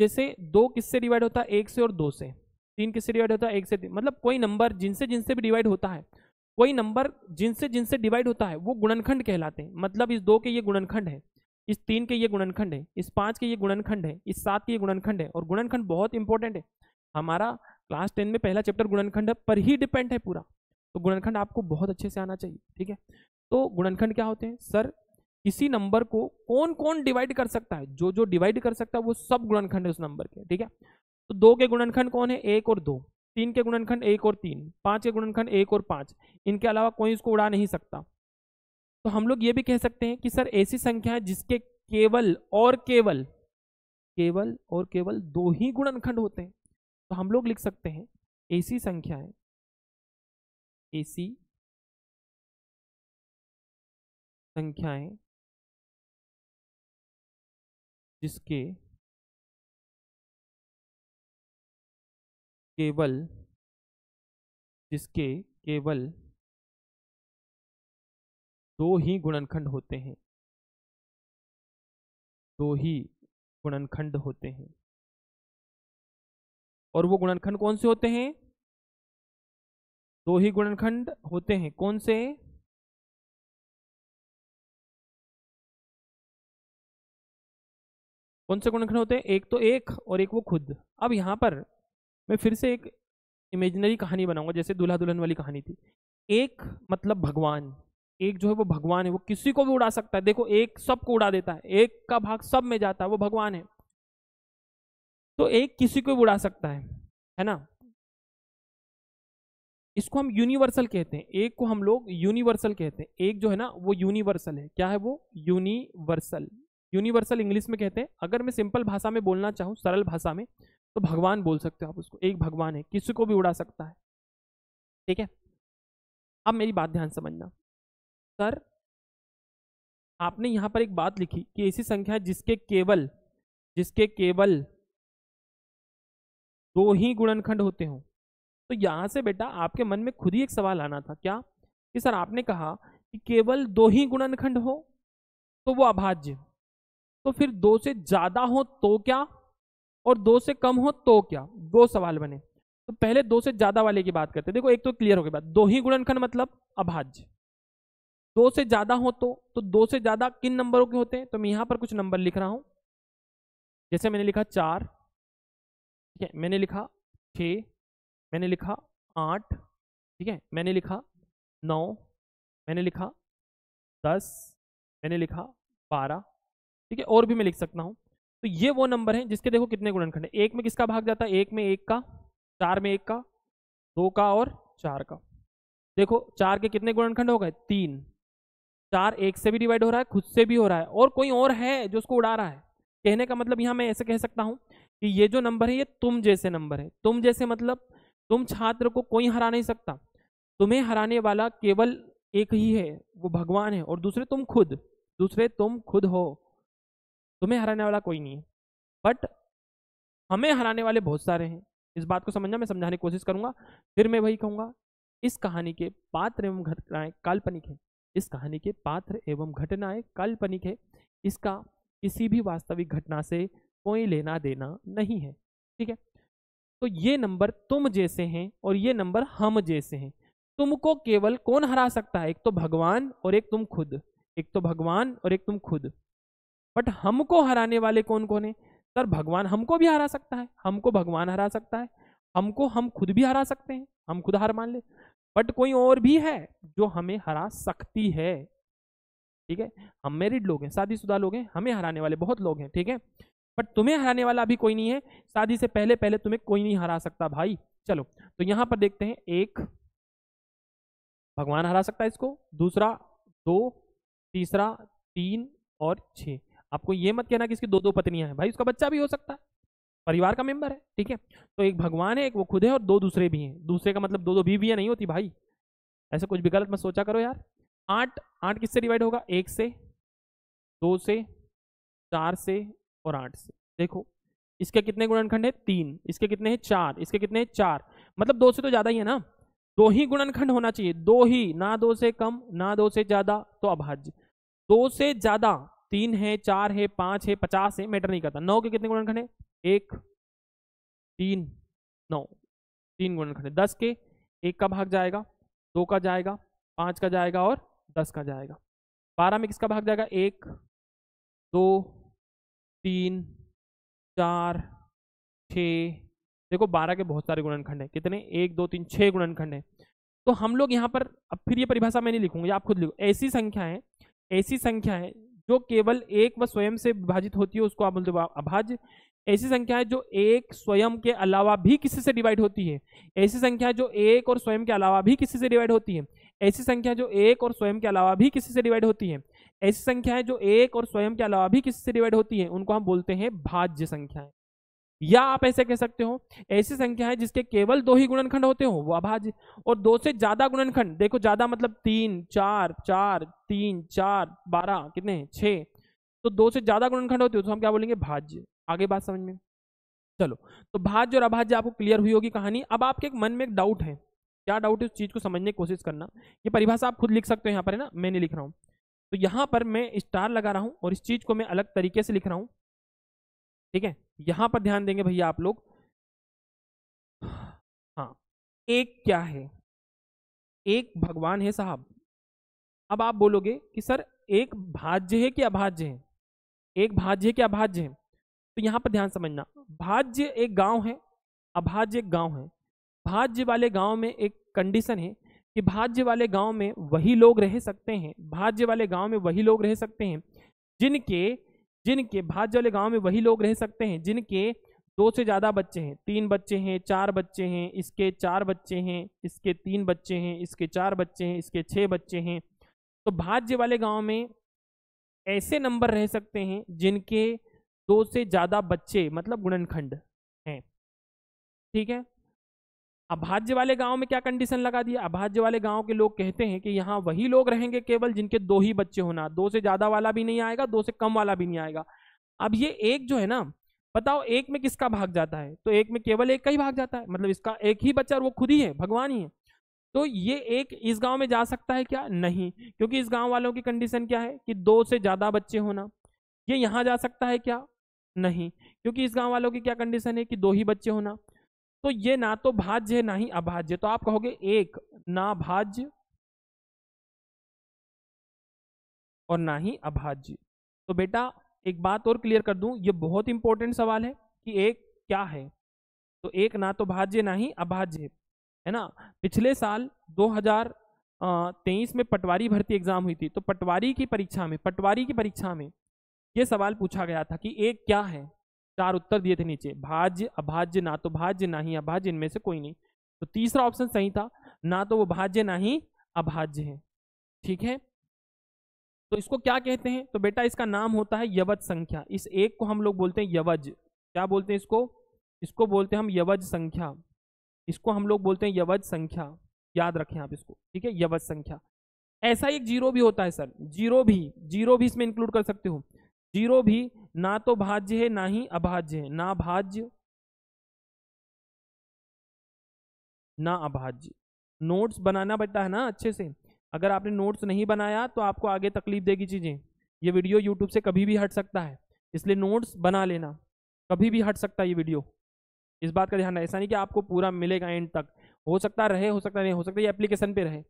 जैसे दो किससे डिवाइड होता है, एक से और दो से, तीन किससे डिवाइड होता है, एक से तीन, मतलब कोई नंबर जिनसे जिनसे भी डिवाइड होता है वही नंबर जिनसे जिनसे डिवाइड होता है वो गुणनखंड कहलाते हैं। मतलब इस दो के ये गुणनखंड है, इस तीन के ये गुणनखंड है, इस पाँच के ये गुणनखंड है, इस सात के ये गुणनखंड है। और गुणनखंड बहुत इंपॉर्टेंट है, हमारा क्लास टेन में पहला चैप्टर गुणनखंड पर ही डिपेंड है पूरा, तो गुणनखंड आपको बहुत अच्छे से आना चाहिए। ठीक है, तो गुणनखंड क्या होते हैं सर? किसी नंबर को कौन कौन डिवाइड कर सकता है, जो जो डिवाइड कर सकता है वो सब गुणनखंड है उस नंबर के। ठीक है, तो दो के गुणनखंड कौन है? एक और दो। तीन के गुणनखंड एक और तीन। पाँच के गुणनखंड एक और पाँच। इनके अलावा कोई इसको उड़ा नहीं सकता। तो हम लोग ये भी कह सकते हैं कि सर ऐसी संख्या है जिसके केवल और केवल केवल और केवल दो ही गुणनखंड होते हैं। तो हम लोग लिख सकते हैं ऐसी संख्या है, ऐसी संख्याएं जिसके केवल जिसके केवल दो ही गुणनखंड होते हैं, दो ही गुणनखंड होते हैं। और वो गुणनखंड कौन से होते हैं? दो ही गुणनखंड होते हैं। कौन से? कौन से गुणनखंड होते हैं? एक तो एक और एक वो खुद। अब यहाँ पर मैं फिर से एक इमेजिनरी कहानी बनाऊंगा, जैसे दूल्हा दुल्हन वाली कहानी थी। एक मतलब भगवान, एक जो है वो भगवान है, वो किसी को भी उड़ा सकता है। देखो एक सबको उड़ा देता है, एक का भाग सब में जाता है, वो भगवान है। तो एक किसी को भी उड़ा सकता है, है ना। इसको हम यूनिवर्सल कहते हैं, एक को हम लोग यूनिवर्सल कहते हैं। एक जो है ना वो यूनिवर्सल है। क्या है वो? यूनिवर्सल। यूनिवर्सल इंग्लिश में कहते हैं। अगर मैं सिंपल भाषा में बोलना चाहूँ, सरल भाषा में, तो भगवान बोल सकते हो आप उसको। एक भगवान है, किसी को भी उड़ा सकता है। ठीक है, अब मेरी बात ध्यान समझना। सर आपने यहाँ पर एक बात लिखी कि ऐसी संख्या है जिसके केवल जिसके केवल दो ही गुणनखंड होते हों। तो यहाँ से बेटा आपके मन में खुद ही एक सवाल आना था, क्या कि सर आपने कहा कि केवल दो ही गुणनखंड हो तो वो अभाज्य, तो फिर दो से ज़्यादा हो तो क्या, और दो से कम हो तो क्या। दो सवाल बने। तो पहले दो से ज्यादा वाले की बात करते हैं। देखो एक तो क्लियर हो गई बात, दो ही गुणनखंड मतलब अभाज्य। दो से ज्यादा हो तो तो दो से ज्यादा किन नंबरों के होते हैं? तो मैं यहाँ पर कुछ नंबर लिख रहा हूं, जैसे मैंने लिखा चार, ठीक है, मैंने लिखा छः, मैंने लिखा आठ, ठीक है, मैंने लिखा नौ, मैंने लिखा दस, मैंने लिखा बारह, ठीक है, और भी मैं लिख सकता हूँ। तो ये वो नंबर हैं जिसके देखो कितने गुणनखंड हैं। एक में किसका भाग जाता है? एक में एक का, चार में एक का, दो का और चार का। देखो चार के कितने गुणनखंड हो गए? तीन। चार एक से भी डिवाइड हो रहा है, खुद से भी हो रहा है, और कोई और है जो उसको उड़ा रहा है। कहने का मतलब यहाँ मैं ऐसे कह सकता हूँ कि ये जो नंबर है ये तुम जैसे नंबर है। तुम जैसे मतलब तुम छात्र को कोई हरा नहीं सकता, तुम्हें हराने वाला केवल एक ही है, वो भगवान है। और दूसरे तुम खुद दूसरे तुम खुद हो, तुम्हें हराने वाला कोई नहीं है। बट हमें हराने वाले बहुत सारे हैं, इस बात को समझना। मैं समझाने की कोशिश करूंगा, फिर मैं वही कहूंगा। इस कहानी के पात्र एवं घटनाएं काल्पनिक है। इस कहानी के पात्र एवं घटनाएं काल्पनिक है। इसका किसी भी वास्तविक घटना से कोई लेना देना नहीं है। ठीक है, तो ये नंबर तुम जैसे हैं और ये नंबर हम जैसे हैं। तुमको केवल कौन हरा सकता है? एक तो भगवान और एक तुम खुद। एक तो भगवान और एक तुम खुद। बट हमको हराने वाले कौन कौन है? सर भगवान हमको भी हरा सकता है, हमको भगवान हरा सकता है, हमको हम खुद भी हरा सकते हैं, हम खुद हार मान ले। बट कोई और भी है जो हमें हरा सकती है। ठीक है, हम मैरिड लोग हैं, शादीशुदा लोग हैं, हमें हराने वाले बहुत लोग हैं। ठीक है, बट तुम्हें हराने वाला अभी कोई नहीं है। शादी से पहले पहले तुम्हें कोई नहीं हरा सकता भाई। चलो, तो यहाँ पर देखते हैं, एक भगवान हरा सकता है इसको, दूसरा दो, तीसरा तीन और छः। आपको ये मत कहना कि इसकी दो दो पत्नियां हैं भाई, उसका बच्चा भी हो सकता है, परिवार का मेंबर है। ठीक है, तो एक भगवान है, एक वो खुद है, और दो दूसरे भी हैं। दूसरे का मतलब दो दो बीवियां नहीं होती भाई, ऐसा कुछ भी गलत मत सोचा करो यार। आठ आठ किससे डिवाइड होगा? एक से, दो से, चार से और आठ से। देखो इसके कितने गुणनखंड है? तीन। इसके कितने हैं? चार। इसके कितने हैं? चार। मतलब दो से तो ज्यादा ही है ना, दो ही गुणनखंड होना चाहिए, दो ही, ना दो से कम ना दो से ज्यादा, तो अभाज्य। दो से ज्यादा तीन है, चार है, पांच है, पचास है, मैटर नहीं करता। नौ के कितने गुणनखंड है? एक, तीन, नौ, तीन गुणनखंड है। दस के एक का भाग जाएगा, दो का जाएगा, पाँच का जाएगा और दस का जाएगा। बारह में किसका भाग जाएगा? एक, दो, तीन, चार, छः। देखो बारह के बहुत सारे गुणनखंड हैं। कितने? एक, दो, तीन, छः गुणनखंड हैं। तो हम लोग यहाँ पर, अब फिर ये परिभाषा मैं नहीं लिखूंगा, आप खुद लिखो। ऐसी संख्याएं ऐसी संख्याएं जो केवल एक व स्वयं से विभाजित होती है उसको आप बोलते हो अभाज्य। ऐसी संख्याएं जो एक स्वयं के अलावा भी किसी से डिवाइड होती है। ऐसी संख्या जो एक और स्वयं के अलावा भी किसी से डिवाइड होती है। ऐसी संख्या जो एक और स्वयं के अलावा भी किसी से डिवाइड होती है। ऐसी संख्याएं जो एक और स्वयं के अलावा भी किसी से डिवाइड होती है उनको हम बोलते हैं भाज्य संख्याएं। या आप ऐसे कह सकते हो, ऐसी संख्या है जिसके केवल दो ही गुणनखंड होते हो वो अभाज्य, और दो से ज्यादा गुणनखंड, देखो ज्यादा मतलब तीन, चार, चार, तीन, चार, बारह, कितने? छः। तो दो से ज्यादा गुणनखंड होते हो तो हम क्या बोलेंगे? भाज्य। आगे बात समझ में? चलो, तो भाज्य और अभाज्य आपको क्लियर हुई होगी कहानी। अब आपके मन में एक डाउट है, क्या डाउट है उस चीज को समझने की कोशिश करना। ये परिभाषा आप खुद लिख सकते हो, यहाँ पर है ना, मैं नहीं लिख रहा हूँ। तो यहाँ पर मैं स्टार लगा रहा हूँ और इस चीज को मैं अलग तरीके से लिख रहा हूँ, ठीक है? यहां पर ध्यान देंगे भैया आप लोग। हाँ, एक क्या है? एक भगवान है साहब। अब आप बोलोगे कि सर एक भाज्य है कि अभाज्य है? एक भाज्य है कि अभाज्य है? तो यहां पर ध्यान समझना, भाज्य एक गांव है, अभाज्य एक गांव है। भाज्य वाले गांव में एक कंडीशन है कि भाज्य वाले गांव में वही लोग रह सकते हैं, भाज्य वाले गांव में वही लोग रह सकते हैं जिनके जिनके भाज्य वाले गांव में वही लोग रह सकते हैं जिनके दो से ज़्यादा बच्चे हैं। तीन बच्चे हैं, चार बच्चे हैं, इसके चार बच्चे हैं, इसके तीन बच्चे हैं, इसके चार बच्चे हैं, इसके छः बच्चे हैं। तो भाज्य वाले गांव में ऐसे नंबर रह सकते हैं जिनके दो से ज़्यादा बच्चे मतलब गुणनखंड हैं, ठीक है? अभाज्य वाले गांव में क्या कंडीशन लगा दिया? अभाज्य वाले गांव के लोग कहते हैं कि यहाँ वही लोग रहेंगे केवल जिनके दो ही बच्चे होना, दो से ज्यादा वाला भी नहीं आएगा, दो से कम वाला भी नहीं आएगा। अब ये एक जो है ना, बताओ एक में किसका भाग जाता है? तो एक में केवल एक का ही भाग जाता है, मतलब इसका एक ही बच्चा और वो खुद ही है, भगवान ही है। तो ये एक इस गाँव में जा सकता है क्या? नहीं, क्योंकि इस गाँव वालों की कंडीशन क्या है कि दो से ज्यादा बच्चे होना। ये यहाँ जा सकता है क्या? नहीं, क्योंकि इस गाँव वालों की क्या कंडीशन है कि दो ही बच्चे होना। तो ये ना तो भाज्य है ना ही अभाज्य। तो आप कहोगे एक ना भाज्य और ना ही अभाज्य। तो बेटा एक बात और क्लियर कर दूं, ये बहुत इंपॉर्टेंट सवाल है कि एक क्या है। तो एक ना तो भाज्य ना ही अभाज्य है ना। पिछले साल दो हज़ार तेईस में पटवारी भर्ती एग्जाम हुई थी, तो पटवारी की परीक्षा में पटवारी की परीक्षा में यह सवाल पूछा गया था कि एक क्या है। चार उत्तर दिए थे नीचे, भाज्य, अभाज्य, ना तो भाज्य ना ही अभाज्य, इनमें से कोई नहीं। तो तीसरा ऑप्शन सही था, ना तो वो भाज्य ना ही अभाज्य है, ठीक है? तो इसको क्या कहते हैं? तो बेटा इसका नाम होता है यवज संख्या। इस एक को हम लोग बोलते हैं यवज। क्या बोलते हैं इसको? इसको बोलते हैं हम यवज संख्या। इसको हम लोग बोलते हैं यवज संख्या, याद रखें आप इसको, ठीक है? यवज संख्या। ऐसा एक जीरो भी होता है सर, जीरो भी जीरो भी इसमें इंक्लूड कर सकते हो। जीरो भी ना तो भाज्य है ना ही अभाज्य है, ना भाज्य ना अभाज्य। नोट्स बनाना पड़ता है ना अच्छे से, अगर आपने नोट्स नहीं बनाया तो आपको आगे तकलीफ देगी चीजें। ये वीडियो यूट्यूब से कभी भी हट सकता है, इसलिए नोट्स बना लेना, कभी भी हट सकता है ये वीडियो, इस बात का ध्यान। ऐसा नहीं कि आपको पूरा मिलेगा एंड तक, हो सकता रहे, हो सकता नहीं, हो सकता ये एप्लीकेशन पे रहे।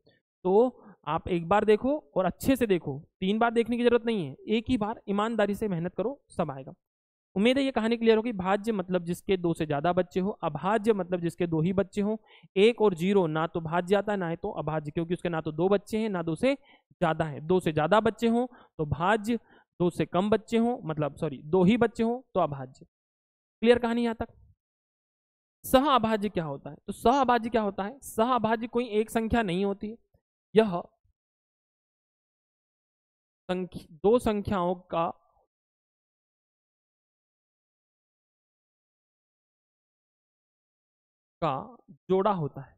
तो आप एक बार देखो और अच्छे से देखो, तीन बार देखने की जरूरत नहीं है, एक ही बार ईमानदारी से मेहनत करो, सब आएगा। उम्मीद है ये कहानी क्लियर होगी। भाज्य मतलब जिसके दो से ज्यादा बच्चे हो, अभाज्य मतलब जिसके दो ही बच्चे हो। एक और जीरो ना तो भाज्य आता है ना है तो अभाज्य, क्योंकि उसके ना तो दो बच्चे हैं ना दो से ज्यादा है। दो से ज्यादा बच्चे हों तो भाज्य, दो से कम बच्चे हों मतलब सॉरी दो ही बच्चे हों तो अभाज्य। क्लियर कहानी यहाँ तक? सह अभाज्य क्या होता है? तो सह अभाज्य क्या होता है? सह अभाज्य कोई एक संख्या नहीं होती, यह दो संख्याओं का का जोड़ा होता है।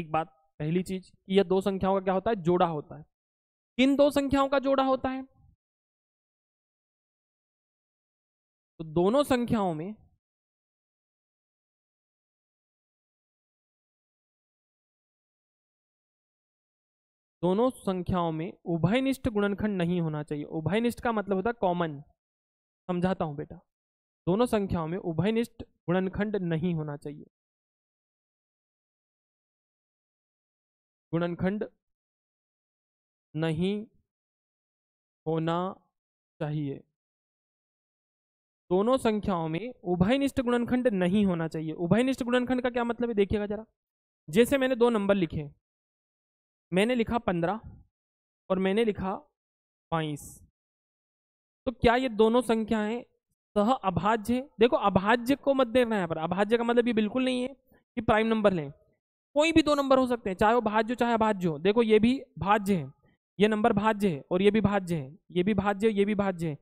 एक बात, पहली चीज, यह दो संख्याओं का क्या होता है? जोड़ा होता है। किन दो संख्याओं का जोड़ा होता है? तो दोनों संख्याओं में दोनों संख्याओं में उभयनिष्ठ गुणनखंड नहीं होना चाहिए। उभयनिष्ठ का मतलब होता है कॉमन। समझाता हूं बेटा, दोनों संख्याओं में उभयनिष्ठ गुणनखंड नहीं होना चाहिए। गुणनखंड नहीं होना चाहिए। दोनों संख्याओं में उभयनिष्ठ गुणनखंड नहीं होना चाहिए। उभयनिष्ठ गुणनखंड का क्या मतलब है देखिएगा जरा। जैसे मैंने दो नंबर लिखे, मैंने लिखा पंद्रह और मैंने लिखा बाईस, तो क्या ये दोनों संख्याएं सह अभाज्य? देखो अभाज्य को मत देखना है, पर अभाज्य का मतलब ये बिल्कुल नहीं है कि प्राइम नंबर लें, कोई भी दो नंबर हो सकते हैं, चाहे वो भाज्य चाहे अभाज्य हो। देखो ये भी भाज्य है, ये नंबर भाज्य है और ये भी भाज्य है, ये भी भाज्य ये भी भाज्य है।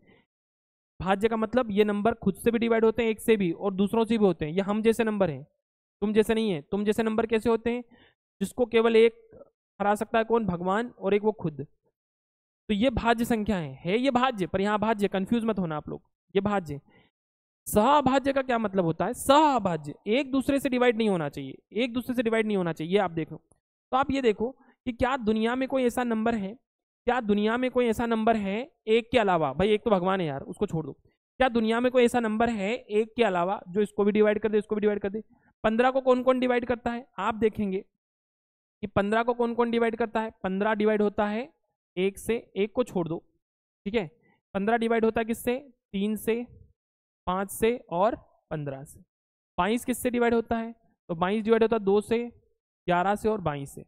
भाज्य का मतलब ये नंबर खुद से भी डिवाइड होते हैं, एक से भी और दूसरों से भी होते हैं। ये हम जैसे नंबर हैं, तुम जैसे नहीं है। तुम जैसे नंबर कैसे होते हैं? जिसको केवल एक हरा सकता है, कौन? भगवान, और एक वो खुद। तो ये भाज्य संख्या है, है ये भाज्य, पर यहाँ भाज्य कंफ्यूज मत होना आप लोग। ये भाज्य। सहभाज्य का क्या मतलब होता है? सहभाज्य एक दूसरे से डिवाइड नहीं होना चाहिए, एक दूसरे से डिवाइड नहीं होना चाहिए। आप देखो, तो आप ये देखो कि क्या दुनिया में कोई ऐसा नंबर है, क्या दुनिया में कोई ऐसा नंबर है एक के अलावा, भाई एक तो भगवान है यार, उसको छोड़ दो, क्या दुनिया में कोई ऐसा नंबर है एक के अलावा जो इसको भी डिवाइड कर दे, इसको भी डिवाइड कर दे? पंद्रह को कौन कौन डिवाइड करता है? आप देखेंगे कि पंद्रह को कौन कौन डिवाइड करता है। पंद्रह डिवाइड होता है एक से, एक को छोड़ दो, ठीक है। पंद्रह डिवाइड होता है किससे? तीन से, पाँच से और पंद्रह से। बाईस किससे डिवाइड होता है? तो बाईस डिवाइड होता है दो से, ग्यारह से और बाईस से।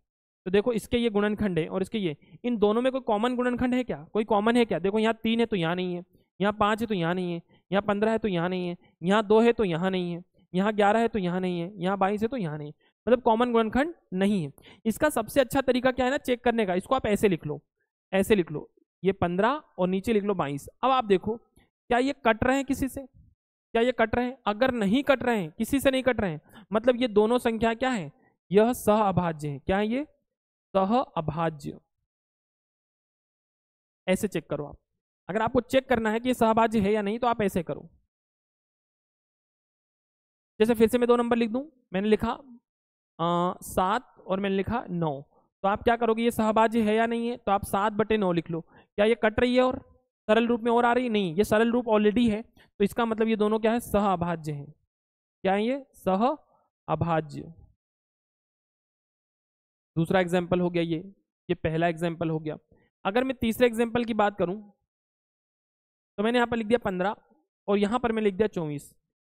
तो देखो इसके ये गुणनखंड है और इसके ये, इन दोनों में कोई कॉमन गुणनखंड है क्या? कोई कॉमन है क्या? देखो यहाँ तीन है तो यहाँ नहीं है, यहाँ पाँच है तो यहाँ नहीं है, यहाँ पंद्रह है तो यहाँ नहीं है, यहाँ दो है तो यहाँ नहीं है, यहाँ ग्यारह है तो यहाँ नहीं है, यहाँ बाईस है तो यहाँ नहीं है। मतलब कॉमन गुणनखंड नहीं है। इसका सबसे अच्छा तरीका क्या है ना चेक करने का, इसको आप ऐसे लिख लो, ऐसे लिख लो, ये पंद्रह और नीचे लिख लो बाईस। अब आप देखो क्या ये कट रहे हैं किसी से? क्या ये कट रहे हैं? अगर नहीं कट रहे हैं, किसी से नहीं कट रहे हैं, मतलब ये दोनों संख्या क्या है? यह सह अभाज्य है। क्या है ये? सह अभाज्य। ऐसे चेक करो आप। अगर आपको चेक करना है कि ये सहभाज्य है या नहीं तो आप ऐसे करो। जैसे फिर से मैं दो नंबर लिख दूं, मैंने लिखा आ, सात और मैंने लिखा नौ, तो आप क्या करोगे? ये सहभाज्य है या नहीं है, तो आप सात बटे नौ लिख लो। क्या ये कट रही है और सरल रूप में और आ रही है? नहीं, ये सरल रूप ऑलरेडी है, तो इसका मतलब ये दोनों क्या है? सह अभाज्य है। क्या है ये? सह अभाज्य। दूसरा एग्जाम्पल हो गया ये ये पहला एग्जाम्पल हो गया। अगर मैं तीसरे एग्जाम्पल की बात करूं तो मैंने यहाँ पर लिख दिया पंद्रह और यहाँ पर मैं लिख दिया चौबीस।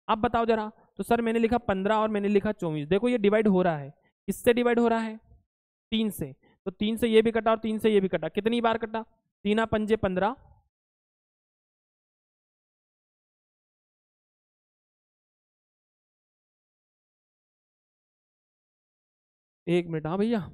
आप बताओ जरा, तो सर मैंने लिखा पंद्रह और मैंने लिखा चौबीस। देखो ये डिवाइड हो रहा है, किससे डिवाइड हो रहा है? तीन से। तो तीन से ये भी कटा और तीन से ये भी कटा। कितनी बार कटा? तीना पंजे पंद्रह, एक मिनट हाँ भैया, ठीक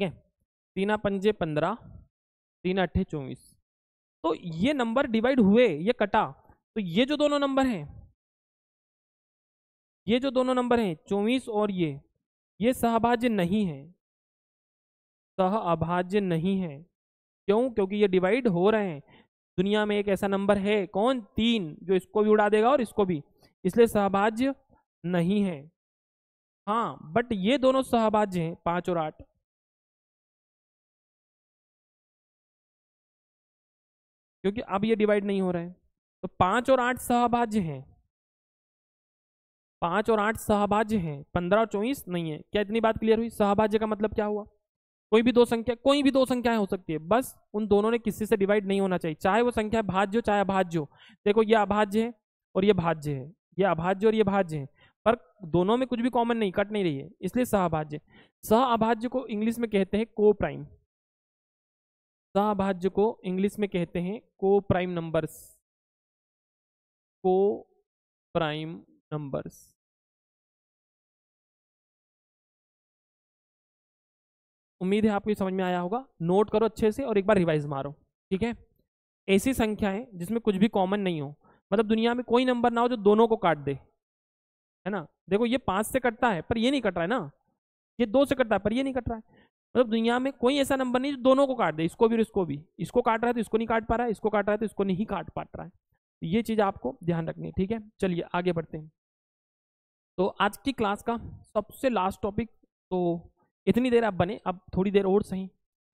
है। तीना पंजे पंद्रह, तीन अट्ठे चौबीस। तो ये नंबर डिवाइड हुए, ये कटा, तो ये जो दोनों नंबर हैं, ये जो दोनों नंबर हैं चौबीस और ये ये सहभाज्य नहीं है, सह अभाज्य नहीं है। क्यों? क्योंकि ये डिवाइड हो रहे हैं। दुनिया में एक ऐसा नंबर है, कौन? तीन, जो इसको भी उड़ा देगा और इसको भी, इसलिए सहभाज्य नहीं है। हाँ, बट ये दोनों सहभाज्य हैं, पाँच और आठ। क्योंकि अब ये डिवाइड नहीं हो रहे हैं, तो पाँच और आठ सहभाज्य हैं, पाँच और आठ सहभाज्य हैं, पंद्रह और चौबीस नहीं है। क्या इतनी बात क्लियर हुई? सहभाज्य का मतलब क्या हुआ? कोई भी दो संख्या, कोई भी दो संख्याएं हो सकती है, बस उन दोनों ने किसी से डिवाइड नहीं होना चाहिए, चाहे वो संख्या भाज्य हो चाहे अभाज्य हो। देखो ये अभाज्य है और ये भाज्य है, ये अभाज्य और ये भाज्य है, पर दोनों में कुछ भी कॉमन नहीं, कट नहीं रही है, इसलिए सहभाज्य। सह अभाज्य को इंग्लिश में कहते हैं को प्राइम, सह अभाज्य को इंग्लिश में कहते हैं को प्राइम नंबर्स, को प्राइम नंबर्स। उम्मीद है आपको समझ में आया होगा। नोट करो अच्छे से और एक बार रिवाइज मारो, ठीक है। ऐसी संख्याएं जिसमें कुछ भी कॉमन नहीं हो, मतलब दुनिया में कोई नंबर ना हो जो दोनों को काट दे, है ना। देखो ये पांच से कटता है पर ये नहीं कट रहा है ना, ये दो से कटता है पर ये नहीं कट रहा है। मतलब दुनिया में कोई ऐसा नंबर नहीं जो दोनों को काट दे, इसको भी और इसको भी। इसको काट रहा है तो इसको नहीं काट पा रहा है, इसको काट रहा है तो इसको नहीं काट पा रहा है। ये चीज आपको ध्यान रखनी है, ठीक है। चलिए आगे बढ़ते हैं। तो आज की क्लास का सबसे लास्ट टॉपिक तो इतनी देर आप बने, अब थोड़ी देर और सही,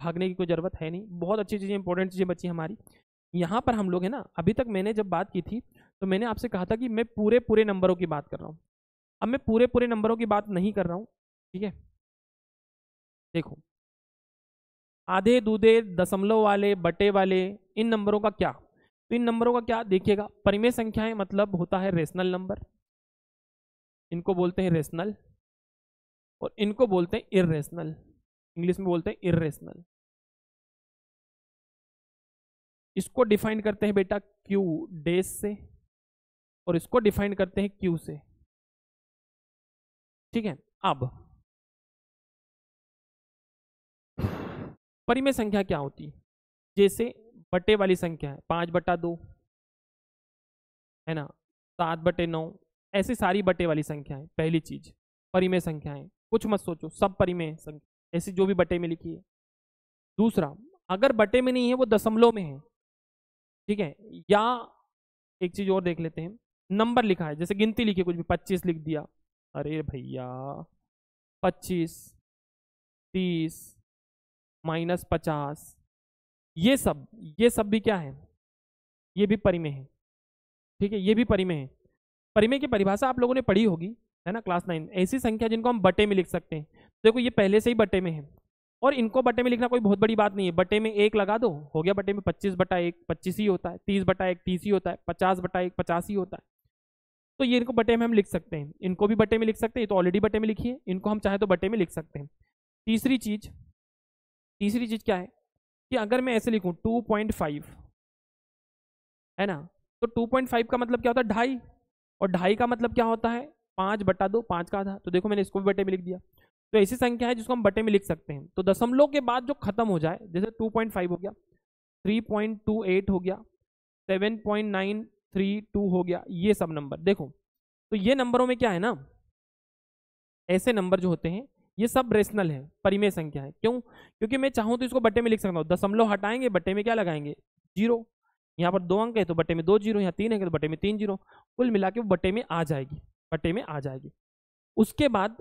भागने की कोई ज़रूरत है नहीं। बहुत अच्छी चीज़ें, इंपॉर्टेंट चीज़ें बची हमारी। यहाँ पर हम लोग है ना, अभी तक मैंने जब बात की थी तो मैंने आपसे कहा था कि मैं पूरे पूरे नंबरों की बात कर रहा हूँ। अब मैं पूरे पूरे नंबरों की बात नहीं कर रहा हूँ, ठीक है। देखो, आधे, दूधे, दशमलव वाले, बटे वाले, इन नंबरों का क्या? तो इन नंबरों का क्या, देखिएगा, परिमेय संख्याएं मतलब होता है रेशनल नंबर, इनको बोलते हैं रेशनल, और इनको बोलते हैं इर्रेशनल, इंग्लिश में बोलते हैं इर्रेशनल। इसको डिफाइन करते हैं बेटा Q डैश से, और इसको डिफाइन करते हैं Q से, ठीक है। अब परिमेय संख्या क्या होती है? जैसे बटे वाली संख्या है, पाँच बटा दो है ना, सात बटे नौ, ऐसी सारी बटे वाली संख्या है। पहली चीज परिमेय संख्याएं, कुछ मत सोचो, सब परिमेय संख्या, ऐसी जो भी बटे में लिखी है। दूसरा, अगर बटे में नहीं है वो दशमलव में है, ठीक है। या एक चीज और देख लेते हैं, नंबर लिखा है, जैसे गिनती लिखी, कुछ भी पच्चीस लिख दिया, अरे भैया पच्चीस, तीस, माइनस पचास, ये सब ये सब भी क्या है, ये भी परिमेय है, ठीक है, ये भी परिमेय है। परिमेय की परिभाषा आप लोगों ने पढ़ी होगी, है ना, क्लास नाइन। ऐसी संख्या जिनको हम बटे में लिख सकते हैं। देखो, ये पहले से ही बटे में है, और इनको बटे में लिखना कोई बहुत बड़ी बात नहीं है। बटे में एक लगा दो, हो गया बटे में पच्चीस बटा एक, पच्चीस ही होता है। तीस बटा एक, तीस ही होता है। पचास बटा एक, पचास ही होता है। तो ये इनको बटे में हम लिख सकते हैं, इनको भी बटे में लिख सकते हैं, तो ऑलरेडी बटे में लिखी है, इनको हम चाहे तो बटे में लिख सकते हैं। तीसरी चीज तीसरी चीज क्या है कि अगर मैं ऐसे लिखूं टू पॉइंट फाइव, है ना, तो टू पॉइंट फाइव का मतलब क्या होता है, ढाई, और ढाई का मतलब क्या होता है, पाँच बटा दो, पाँच का आधा। तो देखो, मैंने इसको भी बटे में लिख दिया। तो ऐसी संख्या है जिसको हम बटे में लिख सकते हैं। तो दशमलव के बाद जो खत्म हो जाए, जैसे टू पॉइंट फाइव हो गया, थ्री पॉइंट टू एट हो गया, seven point nine three two हो गया, ये सब नंबर। देखो, तो ये नंबरों में क्या है ना, ऐसे नंबर जो होते हैं ये सब रेशनल है, परिमेय संख्या है। क्यों? क्योंकि मैं चाहूँ तो इसको बटे में लिख सकता हूँ। दशमलव हटाएंगे, बटे में क्या लगाएंगे, जीरो। यहाँ पर दो अंक है तो बटे में दो जीरो, यहाँ तीन है तो बटे में तीन जीरो। कुल मिला के वो बटे में आ जाएगी, बटे में आ जाएगी। उसके बाद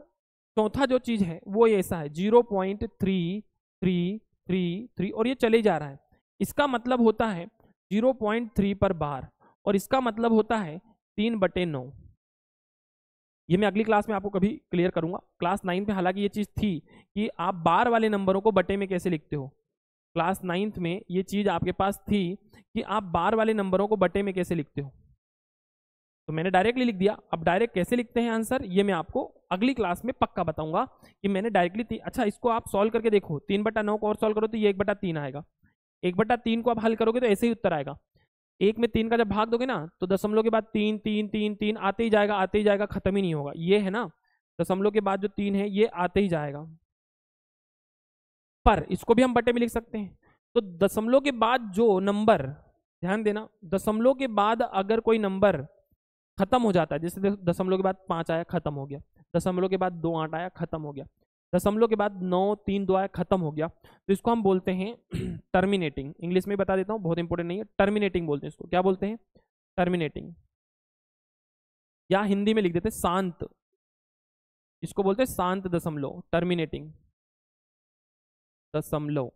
चौथा जो चीज़ है वो ऐसा है, zero point three three three three और ये चले जा रहा है। इसका मतलब होता है जीरो पॉइंट थ्री पर बार, और इसका मतलब होता है तीन बटे नौ। ये मैं अगली क्लास में आपको कभी क्लियर करूंगा। क्लास नाइन्थ में हालांकि ये चीज़ थी कि आप बार वाले नंबरों को बटे में कैसे लिखते हो। क्लास नाइन्थ में ये चीज़ आपके पास थी कि आप बार वाले नंबरों को बटे में कैसे लिखते हो, तो मैंने डायरेक्टली लिख दिया। अब डायरेक्ट कैसे लिखते हैं आंसर, ये मैं आपको अगली क्लास में पक्का बताऊंगा कि मैंने डायरेक्टली। अच्छा, इसको आप सॉल्व करके देखो, तीन बटा नौ को और सॉल्व करो तो ये एक बटा तीन आएगा, एक बटा तीन को आप हल करोगे तो ऐसे ही उत्तर आएगा। एक में तीन का जब भाग दोगे ना तो दशमलव के बाद तीन तीन तीन तीन आते ही जाएगा, आते ही जाएगा, खत्म ही नहीं होगा। ये है ना, दशमलव के बाद जो तीन है ये आते ही जाएगा। पर इसको भी हम बटे में लिख सकते हैं। तो दशमलव के बाद जो नंबर, ध्यान देना, दशमलव के बाद अगर कोई नंबर खत्म हो जाता है, जैसे दशमलव के बाद पाँच आया, खत्म हो गया, दशमलव के बाद दो आठ आया, खत्म हो गया, दशमलव के बाद नौ तीन दो आया, खत्म हो गया, तो इसको हम बोलते हैं टर्मिनेटिंग। इंग्लिश में बता देता हूँ, बहुत इंपॉर्टेंट नहीं है, टर्मिनेटिंग बोलते हैं इसको। क्या बोलते हैं? टर्मिनेटिंग, या हिंदी में लिख देते हैं शांत, इसको बोलते हैं शांत दशमलव, टर्मिनेटिंग दशमलव,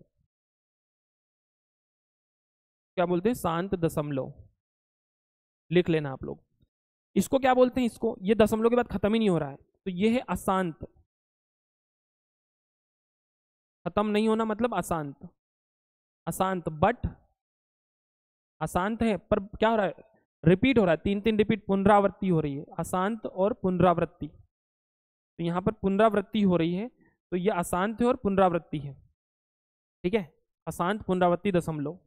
क्या बोलते हैं, शांत दशमलव, लिख लेना आप लोग। इसको क्या बोलते हैं, इसको, ये दशमलव के बाद खत्म ही नहीं हो रहा है तो ये है अशांत। खत्म नहीं होना मतलब अशांत, अशांत बट अशांत है पर क्या हो रहा है, रिपीट हो रहा है, तीन तीन रिपीट, पुनरावृत्ति हो रही है। अशांत और पुनरावृत्ति, तो यहां पर पुनरावृत्ति हो रही है तो ये अशांत है और पुनरावृत्ति है, ठीक है, अशांत पुनरावृत्ति दशमलव।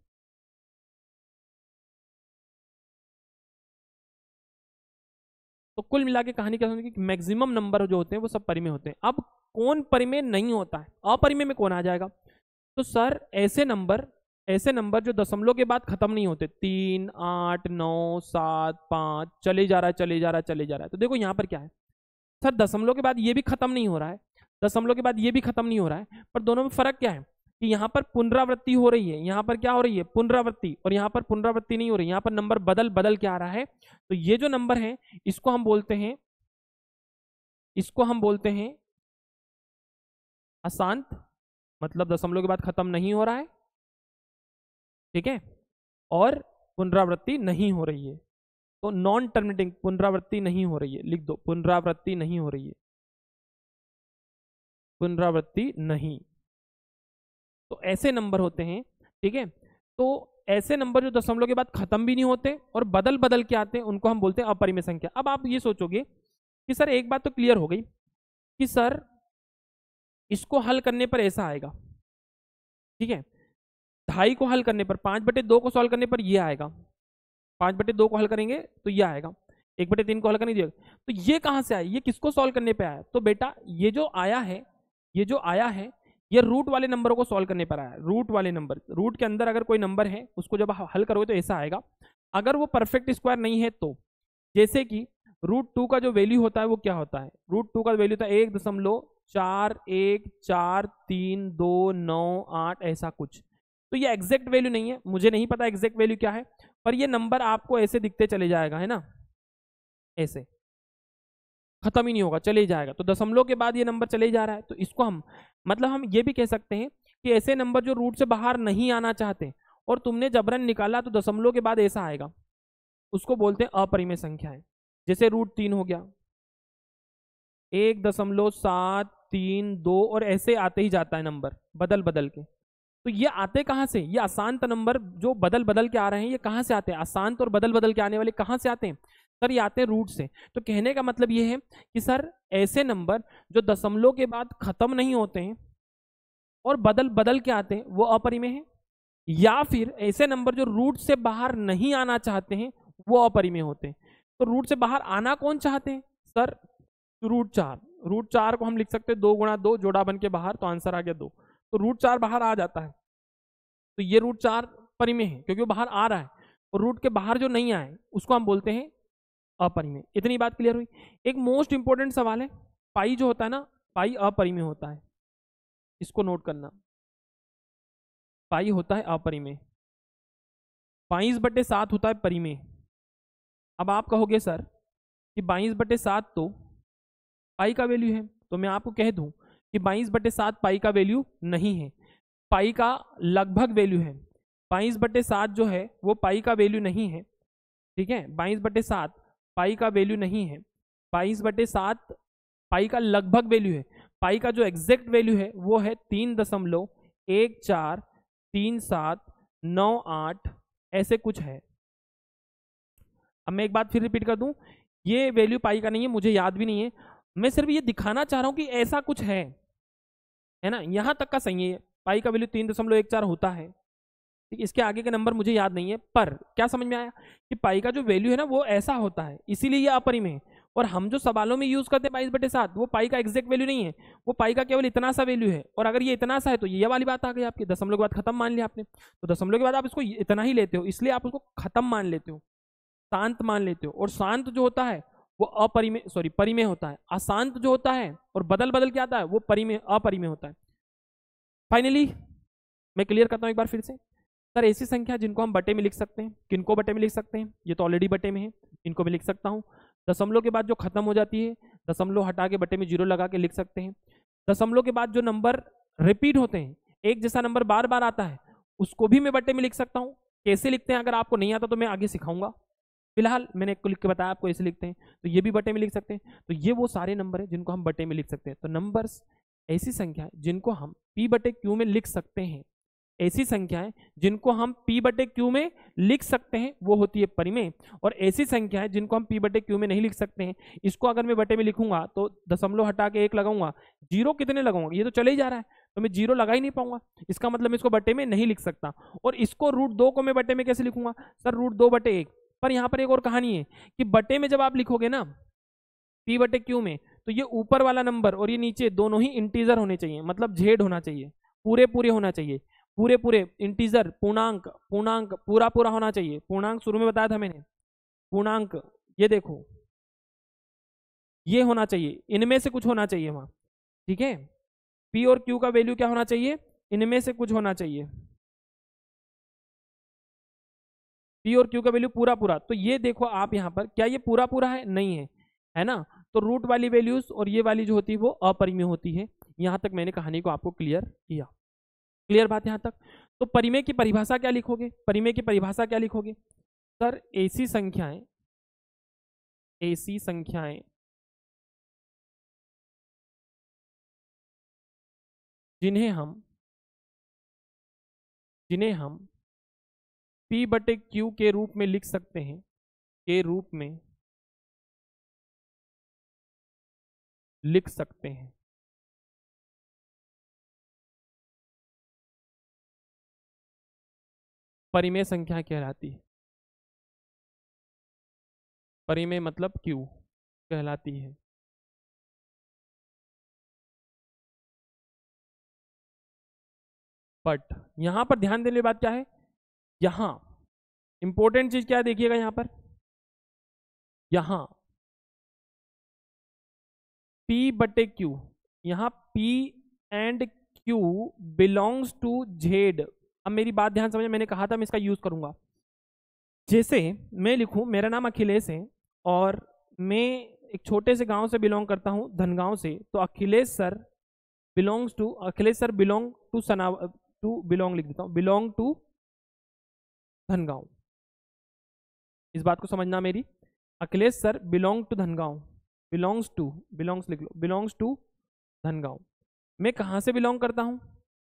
तो कुल मिला के कहानी क्या होती है कि मैक्सिमम नंबर जो होते हैं वो सब परिमेय होते हैं। अब कौन परिमेय नहीं होता है, अपरिमेय में कौन आ जाएगा? तो सर ऐसे नंबर ऐसे नंबर जो दशमलव के बाद खत्म नहीं होते, तीन आठ नौ सात पाँच, चले जा रहा है चले जा रहा है चले जा रहा है। तो देखो यहाँ पर क्या है, सर दशमलव के बाद ये भी खत्म नहीं हो रहा है, दशमलव के बाद ये भी खत्म नहीं हो रहा है, पर दोनों में फर्क क्या है कि यहाँ पर पुनरावृत्ति हो रही है, यहाँ पर क्या हो रही है, पुनरावृत्ति, और यहाँ पर पुनरावृत्ति नहीं हो रही, यहाँ पर नंबर बदल बदल के आ रहा है। तो ये जो नंबर है इसको हम बोलते हैं इसको हम बोलते हैं अशांत मतलब दशमलव के बाद खत्म नहीं हो रहा है, ठीक है, और पुनरावृत्ति नहीं हो रही है, तो नॉन टर्मिनेटिंग पुनरावृत्ति नहीं हो रही है, लिख दो पुनरावृत्ति नहीं हो रही है, पुनरावृत्ति नहीं। तो ऐसे नंबर होते हैं, ठीक है, तो ऐसे नंबर जो दशमलव के बाद खत्म भी नहीं होते और बदल बदल के आते हैं उनको हम बोलते हैं अपरिमेय संख्या। अब आप ये सोचोगे कि सर एक बात तो क्लियर हो गई कि सर इसको हल करने पर ऐसा आएगा, ठीक है, ढाई को हल करने पर, पाँच बटे दो को सॉल्व करने पर ये आएगा, पाँच बटे दो को हल करेंगे तो ये आएगा, एक बटे तीन को हल करने दिएगा, तो ये कहाँ से आया, ये किसको सॉल्व करने पर आया, तो बेटा ये जो आया है, ये जो आया है ये रूट वाले नंबरों को सॉल्व करने पर आया, रूट वाले नंबर, रूट के अंदर अगर कोई नंबर है उसको जब हल करोगे तो ऐसा आएगा, अगर वो परफेक्ट स्क्वायर नहीं है तो, जैसे कि रूट टू का जो वैल्यू होता है वो क्या होता है, रूट टू का वैल्यू होता है एक दशमलव चार एक चार तीन दो नौ आठ ऐसा कुछ, तो ये एग्जैक्ट वैल्यू नहीं है, मुझे नहीं पता एग्जैक्ट वैल्यू क्या है, पर ये नंबर आपको ऐसे दिखते चले जाएगा, है ना, ऐसे खत्म ही नहीं होगा, चले जाएगा, तो दशमलव के बाद ये नंबर चले जा रहा है, तो इसको हम मतलब हम ये भी कह सकते हैं कि ऐसे नंबर जो रूट से बाहर नहीं आना चाहते और तुमने जबरन निकाला तो दशमलव के बाद ऐसा आएगा, उसको बोलते हैं अपरिमेय संख्याएं। जैसे रूट तीन हो गया, एक दशमलव सात तीन दो और ऐसे आते ही जाता है नंबर बदल बदल के, तो ये आते कहाँ से, ये अशांत नंबर जो बदल बदल के आ रहे हैं ये कहाँ से आते हैं, अशांत और बदल बदल के आने वाले कहाँ से आते हैं सर, ये आते हैं रूट से। तो कहने का मतलब ये है कि सर ऐसे नंबर जो दशमलव के बाद खत्म नहीं होते हैं और बदल बदल के आते हैं वो अपरिमेय है, या फिर ऐसे नंबर जो रूट से बाहर नहीं आना चाहते हैं वो अपरिमेय होते हैं। तो रूट से बाहर आना कौन चाहते हैं सर, रूट चार, रूट चार को हम लिख सकते हैं दो गुणा दो जोड़ा बन के बाहर, तो आंसर आ गया दो, तो रूट चार बाहर आ जाता है, तो ये रूट चार परिमेय है क्योंकि वो बाहर आ रहा है, और रूट के बाहर जो नहीं आए उसको हम बोलते हैं अपरिमेय। इतनी बात क्लियर हुई। एक मोस्ट इंपॉर्टेंट सवाल है, पाई जो होता है ना, पाई अपरिमेय होता है, इसको नोट करना, पाई होता है अपरिमेय, बाईस बटे सात होता है परिमेय। अब आप कहोगे सर कि बाईस बटे सात तो पाई का वैल्यू है, तो मैं आपको कह दूं कि बाईस बटे सात पाई का वैल्यू नहीं है, पाई का लगभग वैल्यू है, बाईस बटे सात जो है वो पाई का वैल्यू नहीं है, ठीक है, बाईस बटे सात पाई का वैल्यू नहीं है, बाईस बटे सात पाई का लगभग वैल्यू है, पाई का जो एग्जैक्ट वैल्यू है वो है तीन दशमलव एक चार तीन सात नौ आठ ऐसे कुछ है। अब मैं एक बात फिर रिपीट कर दूं, ये वैल्यू पाई का नहीं है, मुझे याद भी नहीं है, मैं सिर्फ ये दिखाना चाह रहा हूं कि ऐसा कुछ है, है ना, यहाँ तक का सही है, पाई का वैल्यू तीन दशमलव एक चार होता है, ठीक, इसके आगे के नंबर मुझे याद नहीं है, पर क्या समझ में आया कि पाई का जो वैल्यू है ना वो ऐसा होता है, इसीलिए ये अपरिमेय है। और हम जो सवालों में यूज करते हैं बाईस बटे सात वो पाई का एग्जैक्ट वैल्यू नहीं है, वो पाई का केवल इतना सा वैल्यू है, और अगर ये इतना सा है तो ये वाली बात आ गई आपकी, दशमलव के बाद खत्म मान लिया आपने, तो दशमलव के बाद आप इसको इतना ही लेते हो, इसलिए आप उसको खत्म मान लेते हो, शांत मान लेते हो, और शांत जो होता है वो अपरिमेय सॉरी परिमेय होता है, अशांत जो होता है और बदल बदल के आता है वो परिमेय अपरिमेय होता है। फाइनली मैं क्लियर करता हूँ एक बार फिर से, सर ऐसी संख्या जिनको हम बटे में लिख सकते हैं, किनको बटे में लिख सकते हैं, ये तो ऑलरेडी बटे में है, इनको मैं लिख सकता हूँ, दशमलव के बाद जो खत्म हो जाती है, दशमलव हटा के बटे में जीरो लगा के लिख सकते हैं, दशमलव के बाद जो नंबर रिपीट होते हैं, एक जैसा नंबर बार बार आता है उसको भी मैं बटे में लिख सकता हूँ। कैसे लिखते हैं अगर आपको नहीं आता तो मैं आगे सिखाऊंगा, फिलहाल मैंने एक को लिख के बताया आपको ऐसे लिखते हैं, तो ये भी बटे में लिख सकते हैं। तो ये वो सारे नंबर हैं जिनको हम बटे में लिख सकते हैं। तो नंबर्स ऐसी संख्या जिनको हम पी बटे क्यू में लिख सकते हैं, ऐसी संख्याएं जिनको हम पी बटे क्यू में लिख सकते हैं वो होती है परिमेय, और ऐसी संख्याएं जिनको हम पी बटे क्यू में नहीं लिख सकते हैं, इसको अगर मैं बटे में लिखूंगा तो दशमलव हटा के एक लगाऊंगा, जीरो कितने लगाऊंगा, ये तो चले ही जा रहा है, तो मैं जीरो लगा ही नहीं पाऊंगा, इसका मतलब मैं इसको बटे में नहीं लिख सकता। और इसको रूट दो को मैं बटे में कैसे लिखूंगा सर, रूट दो बटे एक। पर यहाँ पर एक और कहानी है कि बटे में जब आप लिखोगे ना पी बटे क्यू में, तो ये ऊपर वाला नंबर और ये नीचे दोनों ही इंटीजर होने चाहिए, मतलब जेड होना चाहिए, पूरे पूरे होना चाहिए, पूरे पूरे इंटीजर, पूर्णांक पूर्णांक पूरा पूरा होना चाहिए, पूर्णांक शुरू में बताया था मैंने, पूर्णांक ये देखो ये होना चाहिए, इनमें से कुछ होना चाहिए वहाँ, ठीक है, पी और क्यू का वैल्यू क्या होना चाहिए, इनमें से कुछ होना चाहिए, पी और क्यू का वैल्यू पूरा पूरा। तो ये देखो आप यहाँ पर, क्या ये पूरा पूरा है, नहीं है, है ना, तो रूट वाली वैल्यूज और ये वाली जो होती है वो अपरिमेय होती है, यहाँ तक मैंने कहानी को आपको क्लियर किया। क्लियर बात यहाँ तक। तो परिमेय की परिभाषा क्या लिखोगे? परिमेय की परिभाषा क्या लिखोगे सर? ऐसी संख्याएं, ऐसी संख्याएं जिन्हें हम जिन्हें हम P बटे Q के रूप में लिख सकते हैं, के रूप में लिख सकते हैं। परिमेय संख्या कहलाती है, परिमेय मतलब Q कहलाती है। बट यहां पर ध्यान देने की बात क्या है, यहां इंपॉर्टेंट चीज क्या है देखिएगा, यहां पर यहां P बटे Q, यहां P and Q belongs to Z। अब मेरी बात ध्यान समझे, मैंने कहा था मैं इसका यूज करूंगा। जैसे मैं लिखूं मेरा नाम अखिलेश है और मैं एक छोटे से गांव से बिलोंग करता हूं, धनगांव से, तो Akhilesh sir belongs to, Akhilesh sir belong to सना टू बिलोंग लिख देता हूँ, बिलोंग टू धनगांव। इस बात को समझना मेरी, Akhilesh sir belong to Dhangaon, belongs to, belongs लिख लो, बिलोंग्स टू धनगांव। मैं कहाँ से बिलोंग करता हूँ?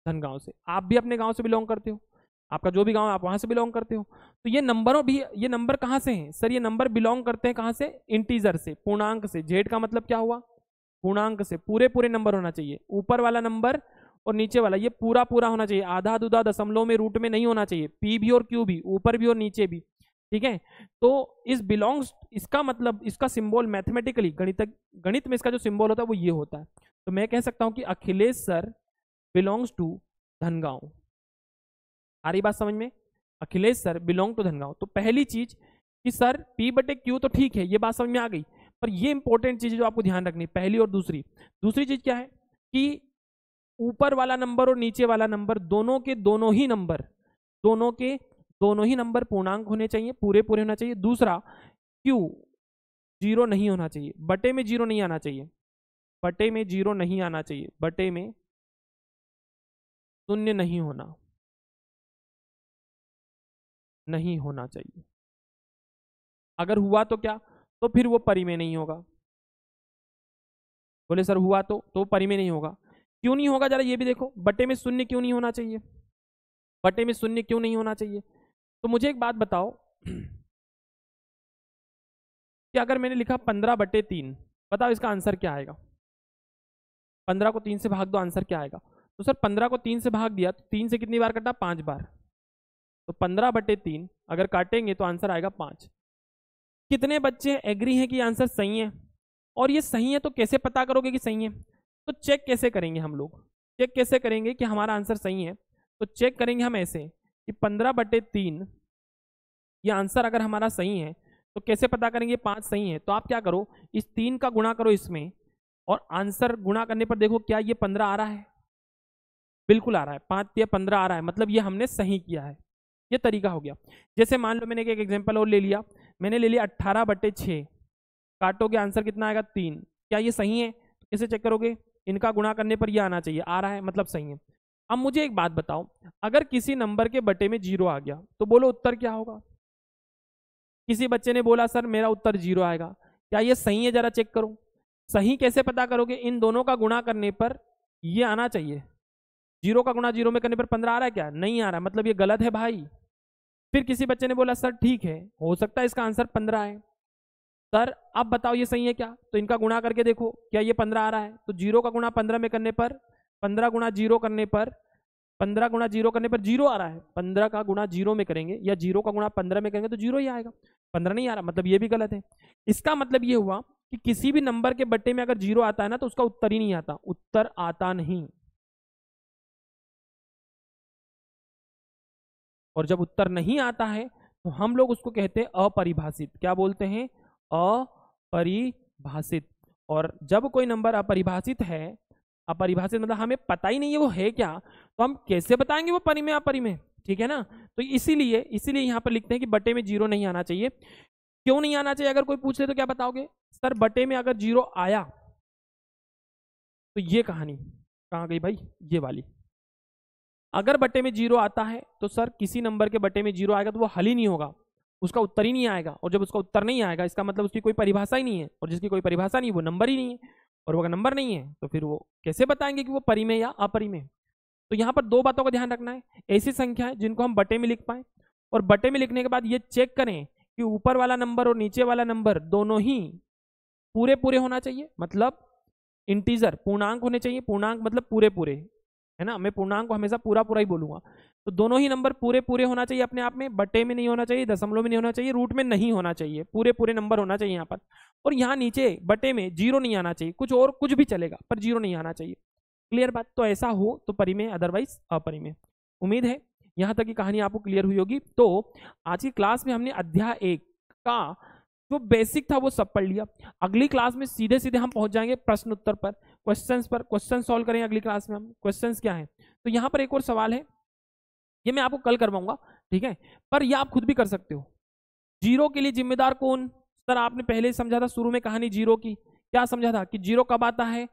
धनगांव से। आप भी अपने गांव से बिलोंग करते हो, आपका जो भी गांव है आप वहाँ से बिलोंग करते हो। तो ये नंबरों भी, ये नंबर कहाँ से हैं सर? ये नंबर बिलोंग करते हैं कहाँ से? इंटीजर से, पूर्णांक से। जेड का मतलब क्या हुआ? पूर्णांक से। पूरे पूरे नंबर होना चाहिए, ऊपर वाला नंबर और नीचे वाला, ये पूरा पूरा होना चाहिए, आधा अधूधा दशमलव में रूट में नहीं होना चाहिए। पी भी और क्यू भी, ऊपर भी और नीचे भी, ठीक है। तो इस बिलोंग्स, इसका मतलब, इसका सिंबल मैथमेटिकली, गणित गणित में इसका जो सिंबल होता है वो ये होता है। तो मैं कह सकता हूँ कि Akhilesh sir belongs to Dhangaon. आ रही बात समझ में? Akhilesh sir belong to Dhangaon. तो पहली चीज कि सर P बटे Q तो ठीक है, ये बात समझ में आ गई, पर ये इंपॉर्टेंट चीज जो आपको ध्यान रखनी, पहली और दूसरी। दूसरी चीज क्या है कि ऊपर वाला नंबर और नीचे वाला नंबर दोनों के दोनों ही नंबर दोनों के दोनों ही नंबर पूर्णांक होने चाहिए, पूरे पूरे होना चाहिए। दूसरा, Q जीरो नहीं होना चाहिए, बटे में जीरो नहीं आना चाहिए, बटे में जीरो नहीं आना चाहिए, बटे में शून्य नहीं होना नहीं होना चाहिए। अगर हुआ तो क्या? तो फिर वो परिमेय नहीं होगा। बोले सर हुआ तो तो परिमेय नहीं होगा। क्यों नहीं होगा जरा ये भी देखो, बटे में शून्य क्यों नहीं होना चाहिए? बटे में शून्य क्यों नहीं होना चाहिए? तो मुझे एक बात बताओ कि अगर मैंने लिखा पंद्रह बटे तीन, बताओ इसका आंसर क्या आएगा? पंद्रह को तीन से भाग दो, आंसर क्या आएगा? तो सर पंद्रह को तीन से भाग दिया तो तीन से कितनी बार कटा? पांच बार। तो पंद्रह बटे तीन अगर काटेंगे तो आंसर आएगा पांच। कितने बच्चे एग्री हैं कि आंसर सही है? और ये सही है तो कैसे पता करोगे कि सही है? तो चेक कैसे करेंगे हम लोग? चेक कैसे करेंगे कि हमारा आंसर सही है? तो चेक करेंगे हम ऐसे कि पंद्रह बटे तीन ये आंसर अगर हमारा सही है तो कैसे पता करेंगे पाँच सही है? तो आप क्या करो, इस तीन का गुणा करो इसमें, और आंसर गुणा करने पर देखो क्या ये पंद्रह आ रहा है? बिल्कुल आ रहा है, पाँच या पंद्रह आ रहा है, मतलब ये हमने सही किया है। ये तरीका हो गया। जैसे मान लो मैंने एक एग्जांपल और ले लिया, मैंने ले लिया अट्ठारह बटे छः, काटोगे आंसर कितना आएगा? तीन। क्या ये सही है? कैसे चेक करोगे? इनका गुणा करने पर ये आना चाहिए, आ रहा है, मतलब सही है। अब मुझे एक बात बताओ, अगर किसी नंबर के बटे में जीरो आ गया तो बोलो उत्तर क्या होगा? किसी बच्चे ने बोला सर मेरा उत्तर जीरो आएगा, क्या ये सही है? जरा चेक करो। सही कैसे पता करोगे? इन दोनों का गुणा करने पर ये आना चाहिए। जीरो का गुणा जीरो में करने पर पंद्रह आ रहा है क्या? नहीं आ रहा है, मतलब ये गलत है भाई। फिर किसी बच्चे ने बोला सर ठीक है, हो सकता है इसका आंसर पंद्रह है। सर अब बताओ ये सही है क्या? तो इनका गुणा करके देखो क्या ये पंद्रह आ रहा है? तो जीरो का गुणा पंद्रह में करने पर, पंद्रह गुणा जीरो करने पर, पंद्रह गुणा जीरो करने पर जीरो आ रहा है। पंद्रह का गुणा जीरो में करेंगे या जीरो का गुणा पंद्रह में करेंगे तो जीरो ही आएगा, पंद्रह नहीं आ रहा, मतलब ये भी गलत है। इसका मतलब ये हुआ कि किसी भी नंबर के बटे में अगर जीरो आता है ना तो उसका उत्तर ही नहीं आता, उत्तर आता नहीं। और जब उत्तर नहीं आता है तो हम लोग उसको कहते हैं अपरिभाषित। क्या बोलते हैं? अपरिभाषित। और जब कोई नंबर अपरिभाषित है, अपरिभाषित मतलब हमें पता ही नहीं है वो है क्या, तो हम कैसे बताएंगे वो परिमेय अपरिमेय? ठीक है ना? तो इसीलिए इसीलिए यहाँ पर लिखते हैं कि बटे में जीरो नहीं आना चाहिए। क्यों नहीं आना चाहिए? अगर कोई पूछ ले तो क्या बताओगे? सर बटे में अगर जीरो आया तो ये कहानी कहाँ गई भाई, ये वाली। अगर बटे में जीरो आता है तो सर किसी नंबर के बटे में जीरो आएगा तो वो हल ही नहीं होगा, उसका उत्तर ही नहीं आएगा। और जब उसका उत्तर नहीं आएगा इसका मतलब उसकी कोई परिभाषा ही नहीं है, और जिसकी कोई परिभाषा नहीं वो नंबर ही नहीं है, और वो अगर नंबर नहीं है तो फिर वो कैसे बताएंगे कि वो परि में या अपरि में। तो यहाँ पर दो बातों का ध्यान रखना है, ऐसी संख्याएं जिनको हम बटे में लिख पाएं, और बटे में लिखने के बाद ये चेक करें कि ऊपर वाला नंबर और नीचे वाला नंबर दोनों ही पूरे पूरे होना चाहिए, मतलब इंटीजर पूर्णांक होने चाहिए। पूर्णांक मतलब पूरे पूरे, है ना, मैं पूर्णांक को हमेशा पूरा पूरा ही बोलूंगा। तो दोनों ही नंबर पूरे पूरे होना चाहिए अपने आप में, बटे में नहीं होना चाहिए, दशमलव में नहीं होना चाहिए, रूट में नहीं होना चाहिए, पूरे पूरे नंबर होना चाहिए यहाँ पर। और यहाँ नीचे बटे में जीरो नहीं आना चाहिए, कुछ और कुछ भी चलेगा पर जीरो नहीं आना चाहिए। क्लियर बात। तो ऐसा हो तो परि में, अदरवाइज अपरि में। उम्मीद है यहाँ तक की कहानी आपको क्लियर हुई होगी। तो आज की क्लास में हमने अध्याय एक का जो बेसिक था वो सब पढ़ लिया। अगली क्लास में सीधे सीधे हम पहुंच जाएंगे प्रश्न उत्तर पर, क्वेश्चंस पर। क्वेश्चन सॉल्व करेंगे अगली क्लास में हम। क्वेश्चंस क्या है, तो यहाँ पर एक और सवाल है, ये मैं आपको कल करवाऊंगा, ठीक है, पर यह आप खुद भी कर सकते हो। जीरो के लिए जिम्मेदार कौन? सर आपने पहले समझा था, शुरू में कहानी जीरो की क्या समझा था कि जीरो कब आता है?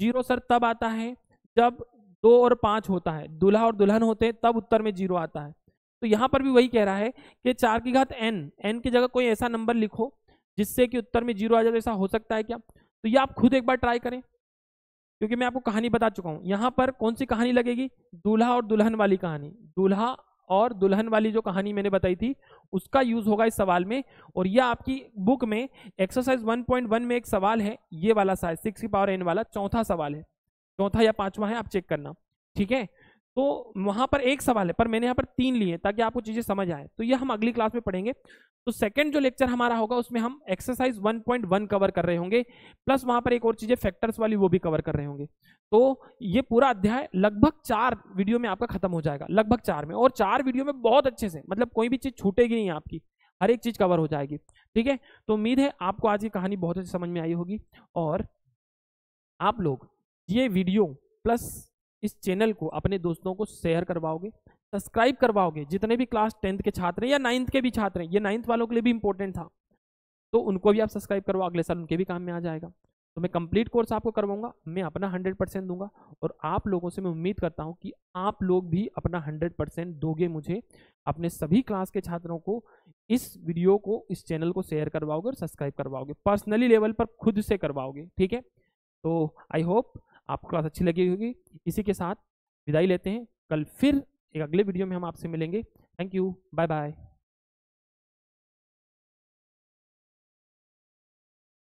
जीरो सर तब आता है जब दो और पांच होता है, दूल्हा और दुल्हन होते हैं, तब उत्तर में जीरो आता है। तो यहाँ पर भी वही कह रहा है कि चार की घात एन, एन की जगह कोई ऐसा नंबर लिखो जिससे कि उत्तर में जीरो आ जाए, ऐसा हो सकता है क्या? तो ये आप खुद एक बार ट्राई करें, क्योंकि मैं आपको कहानी बता चुका हूँ। यहाँ पर कौन सी कहानी लगेगी? दूल्हा और दुल्हन वाली कहानी, दूल्हा और दुल्हन वाली जो कहानी मैंने बताई थी उसका यूज होगा इस सवाल में। और यह आपकी बुक में एक्सरसाइज वन पॉइंट वन में एक सवाल है, ये वाला साइज सिक्स की पावर एन वाला, चौथा सवाल है, चौथा या पांचवा है, आप चेक करना, ठीक है। तो वहां पर एक सवाल है पर मैंने यहाँ पर तीन लिए ताकि आपको चीजें समझ आए। तो यह हम अगली क्लास में पढ़ेंगे। तो सेकंड जो लेक्चर हमारा होगा उसमें हम exercise one point one cover कर रहे होंगे, प्लस वहां पर एक और चीजें फैक्टर्स वाली वो भी कवर कर रहे होंगे। तो ये पूरा अध्याय लगभग चार वीडियो में आपका खत्म हो जाएगा, लगभग चार में, और चार वीडियो में बहुत अच्छे से, मतलब कोई भी चीज छूटेगी नहीं आपकी, हर एक चीज कवर हो जाएगी, ठीक है। तो उम्मीद है आपको आज की कहानी बहुत अच्छी समझ में आई होगी, और आप लोग ये वीडियो प्लस इस चैनल को अपने दोस्तों को शेयर करवाओगे, सब्सक्राइब करवाओगे, जितने भी क्लास टेंथ के छात्र हैं या नाइन्थ के भी छात्र हैं, ये नाइन्थ वालों के लिए भी इंपॉर्टेंट था, तो उनको भी आप सब्सक्राइब करवाओ, अगले साल उनके भी काम में आ जाएगा। तो मैं कंप्लीट कोर्स आपको करवाऊंगा, मैं अपना हंड्रेड परसेंट दूंगा, और आप लोगों से मैं उम्मीद करता हूँ कि आप लोग भी अपना हंड्रेड परसेंट दोगे मुझे, अपने सभी क्लास के छात्रों को इस वीडियो को, इस चैनल को शेयर करवाओगे और सब्सक्राइब करवाओगे, पर्सनली लेवल पर खुद से करवाओगे, ठीक है। तो आई होप आपको क्लास अच्छी लगी होगी। इसी के साथ विदाई लेते हैं, कल फिर एक अगले वीडियो में हम आपसे मिलेंगे। Thank you, bye bye.